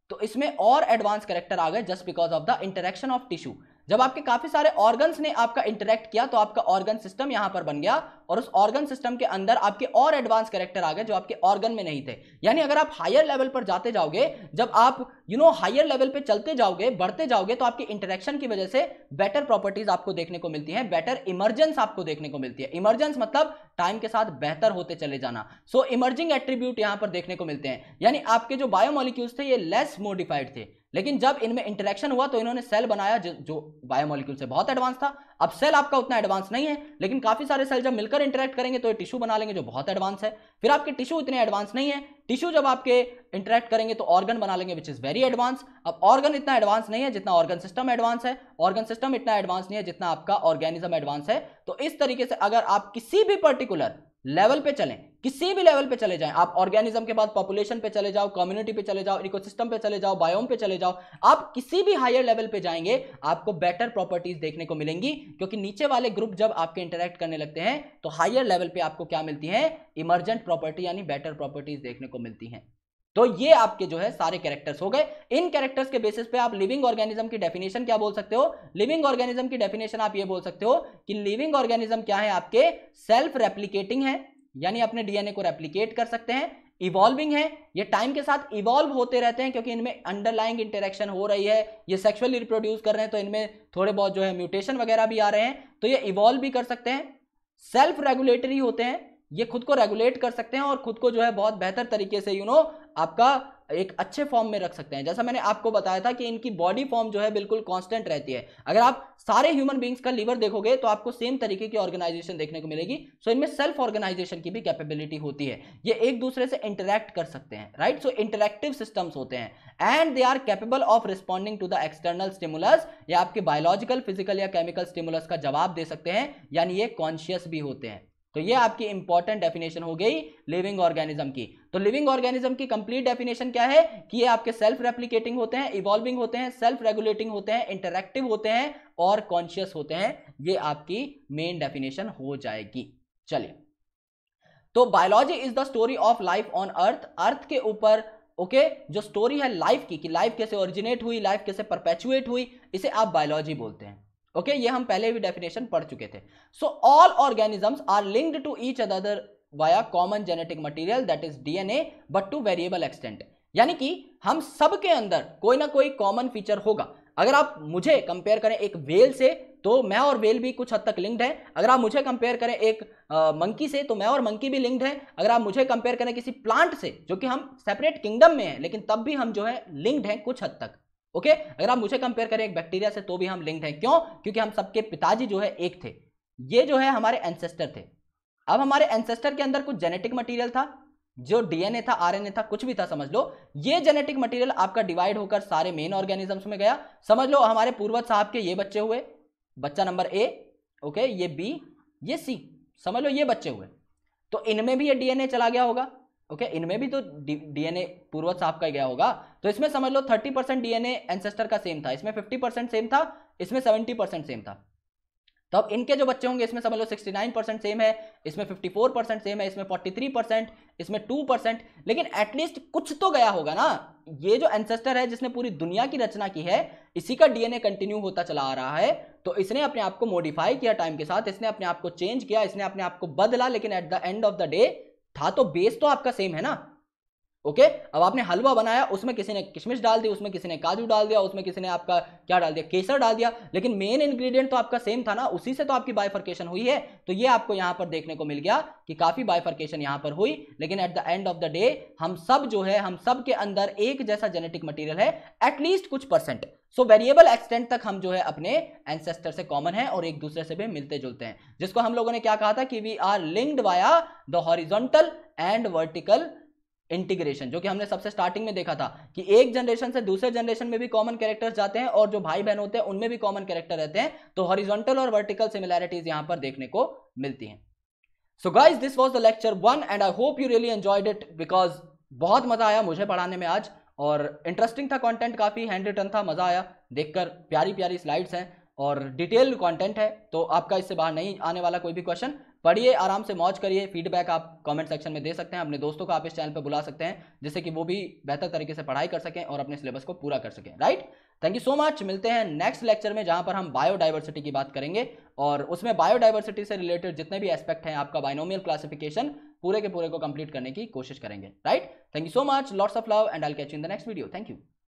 तो इसमें और एडवांस कैरेक्टर आ गए, just because of the interaction of tissue. जब आपके काफी सारे ऑर्गन्स ने आपका इंटरेक्ट किया तो आपका ऑर्गन सिस्टम यहां पर बन गया, और उस ऑर्गन सिस्टम के अंदर आपके और एडवांस कैरेक्टर आ गए जो आपके ऑर्गन में नहीं थे। यानी अगर आप हायर लेवल पर जाते जाओगे, जब आप यू नो हायर लेवल पे चलते जाओगे, बढ़ते जाओगे, तो आपके इंटरेक्शन की वजह से बेटर प्रॉपर्टीज आपको देखने को मिलती हैं, बेटर इमर्जेंस आपको देखने को मिलती है। इमर्जेंस मतलब टाइम के साथ बेहतर होते चले जाना। सो इमर्जिंग एट्रीब्यूट यहां पर देखने को मिलते हैं। यानी आपके जो बायोमोलिक्यूल्स थे ये लेस मॉडिफाइड थे, लेकिन जब इनमें इंटरेक्शन हुआ तो इन्होंने सेल बनाया जो बायोमोलिक्यूल से बहुत एडवांस था। अब सेल आपका उतना एडवांस नहीं है, लेकिन काफी सारे सेल जब मिलकर इंटरेक्ट करेंगे तो ये टिश्यू बना लेंगे जो बहुत एडवांस है। फिर आपके टिश्यू इतने एडवांस नहीं है, टिश्यू जब आपके इंटरेक्ट करेंगे तो ऑर्गन बना लेंगे विच इज वेरी एडवांस। अब ऑर्गन इतना एडवांस नहीं है जितना ऑर्गन सिस्टम एडवांस है, ऑर्गन सिस्टम इतना एडवांस नहीं है जितना आपका ऑर्गेनिज्म एडवांस है। तो इस तरीके से अगर आप किसी भी पर्टिकुलर लेवल पे चलें, किसी भी लेवल पे चले जाएं, आप ऑर्गेनिज्म के बाद पॉपुलेशन पे चले जाओ, कम्युनिटी पे चले जाओ, इकोसिस्टम पे चले जाओ, बायोम पे चले जाओ, आप किसी भी हायर लेवल पे जाएंगे आपको बेटर प्रॉपर्टीज देखने को मिलेंगी, क्योंकि नीचे वाले ग्रुप जब आपके इंटरेक्ट करने लगते हैं तो हायर लेवल पे आपको क्या मिलती है, इमर्जेंट प्रॉपर्टी यानी बेटर प्रॉपर्टीज देखने को मिलती हैं। तो ये आपके जो है सारे कैरेक्टर्स हो गए। इन कैरेक्टर्स के बेसिस पे आप लिविंग ऑर्गेनिज्म की डेफिनेशन क्या बोल सकते हो, लिविंग ऑर्गेनिज्म की डेफिनेशन आप ये बोल सकते हो कि लिविंग ऑर्गेनिज्म क्या है, आपके सेल्फ रेप्लिकेटिंग है, यानी अपने डीएनए को रेप्लिकेट कर सकते हैं, इवॉल्विंग है, ये टाइम के साथ इवॉल्व होते रहते हैं क्योंकि इनमें अंडरलाइंग इंटरेक्शन हो रही है, ये सेक्सुअली रिप्रोड्यूस कर रहे हैं तो इनमें थोड़े बहुत जो है म्यूटेशन वगैरह भी आ रहे हैं, तो ये इवॉल्व भी कर सकते हैं, सेल्फ रेगुलेटरी होते हैं, ये खुद को रेगुलेट कर सकते हैं और खुद को जो है बहुत बेहतर तरीके से यू नो आपका एक अच्छे फॉर्म में रख सकते हैं। जैसा मैंने आपको बताया था कि इनकी बॉडी फॉर्म जो है बिल्कुल कांस्टेंट रहती है। अगर आप सारे ह्यूमन बीइंग्स का लीवर देखोगे तो आपको सेम तरीके की ऑर्गेनाइजेशन देखने को मिलेगी। सो इनमें सेल्फ ऑर्गेनाइजेशन की भी कैपेबिलिटी होती है, ये एक दूसरे से इंटरेक्ट कर सकते हैं, राइट। सो इंटरेक्टिव सिस्टम्स होते हैं and they are capable of responding to the external stimulus, या आपके बायोलॉजिकल, फिजिकल या केमिकल स्टिमुलस का जवाब दे सकते हैं, यानी ये कॉन्शियस भी होते हैं। तो ये आपकी इंपॉर्टेंट डेफिनेशन हो गई लिविंग ऑर्गेनिज्म की। तो लिविंग ऑर्गेनिज्म की कंप्लीट डेफिनेशन क्या है कि ये आपके सेल्फ रेप्लिकेटिंग होते हैं, इवॉल्विंग होते हैं, सेल्फ रेगुलेटिंग होते हैं, इंटरैक्टिव होते हैं और कॉन्शियस होते हैं। ये आपकी मेन डेफिनेशन हो जाएगी। चलिए, तो biology is the story of life on earth, earth के ऊपर ओके okay, जो स्टोरी है लाइफ की कि लाइफ कैसे ओरिजिनेट हुई, लाइफ कैसे परपेचुएट हुई, इसे आप बायोलॉजी बोलते हैं। ओके okay, ये हम पहले भी डेफिनेशन पढ़ चुके थे। So all organisms are linked to each other via common genetic material that is DNA but to variable extent, यानी कि हम सब के अंदर कोई ना कोई कॉमन फीचर होगा। अगर आप मुझे कंपेयर करें एक व्हेल से तो मैं और व्हेल भी कुछ हद तक लिंक्ड है। अगर आप मुझे कंपेयर करें एक मंकी से तो मैं और मंकी भी लिंक्ड है। अगर आप मुझे कंपेयर करें किसी प्लांट से, जो कि हम सेपरेट किंगडम में है, लेकिन तब भी हम जो है लिंक्ड है कुछ हद तक। Okay okay? अगर आप मुझे कंपेयर करें एक बैक्टीरिया से तो भी हम लिंक्ड हैं। क्यों? क्योंकि हम सबके पिताजी जो है एक थे, ये जो है हमारे एंसेस्टर थे। अब हमारे एंसेस्टर के अंदर कुछ जेनेटिक मटेरियल था, जो डीएनए था, आरएनए था, कुछ भी था, समझ लो ये जेनेटिक मटेरियल आपका डिवाइड होकर सारे मेन ऑर्गेनिजम्स में गया। समझ लो हमारे पूर्वज साहब के ये बच्चे हुए, बच्चा नंबर ए, ओके, ये बी, ये सी, समझ लो ये बच्चे हुए, तो इनमें भी ये डीएनए चला गया होगा। ओके okay, इनमें भी तो डीएनए पूर्वज साहब का गया होगा। तो इसमें समझ लो तीस परसेंट डीएनए एंसेस्टर का सेम था, इसमें पचास परसेंट सेम था, इसमें सत्तर परसेंट सेम था। तो अब इनके जो बच्चे होंगे इसमें समझ लो उनहत्तर परसेंट सेम है, इसमें चौवन परसेंट सेम है, इसमें तैंतालीस परसेंट, इसमें दो परसेंट, लेकिन एटलीस्ट कुछ तो गया होगा ना। ये जो एंसेस्टर है जिसने पूरी दुनिया की रचना की है, इसी का डीएनए कंटिन्यू होता चला आ रहा है। तो इसने अपने आप को मॉडिफाई किया टाइम के साथ, इसने अपने आप को चेंज किया, इसने अपने आप को बदला, लेकिन at the end of the day था तो बेस तो आपका सेम है ना। ओके, अब आपने हलवा बनाया, उसमें किसी ने किशमिश डाल दी, उसमें किसी ने काजू डाल दिया, उसमें किसी ने आपका क्या डाल दिया, केसर डाल दिया, लेकिन मेन इंग्रेडिएंट तो आपका सेम था ना, उसी से तो आपकी बाइफर्केशन हुई है। तो ये आपको यहां पर देखने को मिल गया कि काफी बाइफर्केशन यहां पर हुई, लेकिन at the end of the day हम सब जो है, हम सब के अंदर एक जैसा जेनेटिक मटीरियल है, एटलीस्ट कुछ परसेंट। सो वेरिएबल एक्सटेंट तक हम जो है अपने एंसेस्टर से कॉमन है और एक दूसरे से भी मिलते जुलते हैं, जिसको हम लोगों ने क्या कहा था कि we are linked via the horizontal and vertical integration, जो कि हमने सबसे स्टार्टिंग में देखा था कि एक जनरेशन से दूसरे जनरेशन में भी कॉमन कैरेक्टर्स जाते हैं और जो भाई बहन होते हैं उनमें भी कॉमन कैरेक्टर रहते हैं, तो हॉरिजॉन्टल और वर्टिकल सिमिलैरिटीज यहां पर देखने को मिलती हैं। So guys this was the lecture one and I hope you really enjoyed it because बहुत मजा आया मुझे पढ़ाने में आज, और इंटरेस्टिंग था कंटेंट, काफी हैंड रिटन था, मजा आया देखकर, प्यारी प्यारी स्लाइड्स हैं और डिटेल कंटेंट है, तो आपका इससे बाहर नहीं आने वाला कोई भी क्वेश्चन। पढ़िए, आराम से मौज करिए, फीडबैक आप कमेंट सेक्शन में दे सकते हैं, अपने दोस्तों को आप इस चैनल पर बुला सकते हैं जिससे कि वो भी बेहतर तरीके से पढ़ाई कर सकें और अपने सिलेबस को पूरा कर सकें, right. Thank you so much, मिलते हैं नेक्स्ट लेक्चर में जहां पर हम बायोडाइवर्सिटी की बात करेंगे और उसमें बायोडाइवर्सिटी से रिलेटेड जितने भी एस्पेक्ट हैं आपका बाइनोमियल क्लासिफिकेशन पूरे के पूरे को कंप्लीट करने की कोशिश करेंगे, right. Thank you so much, lots of love and I will catch you in the next video. Thank you.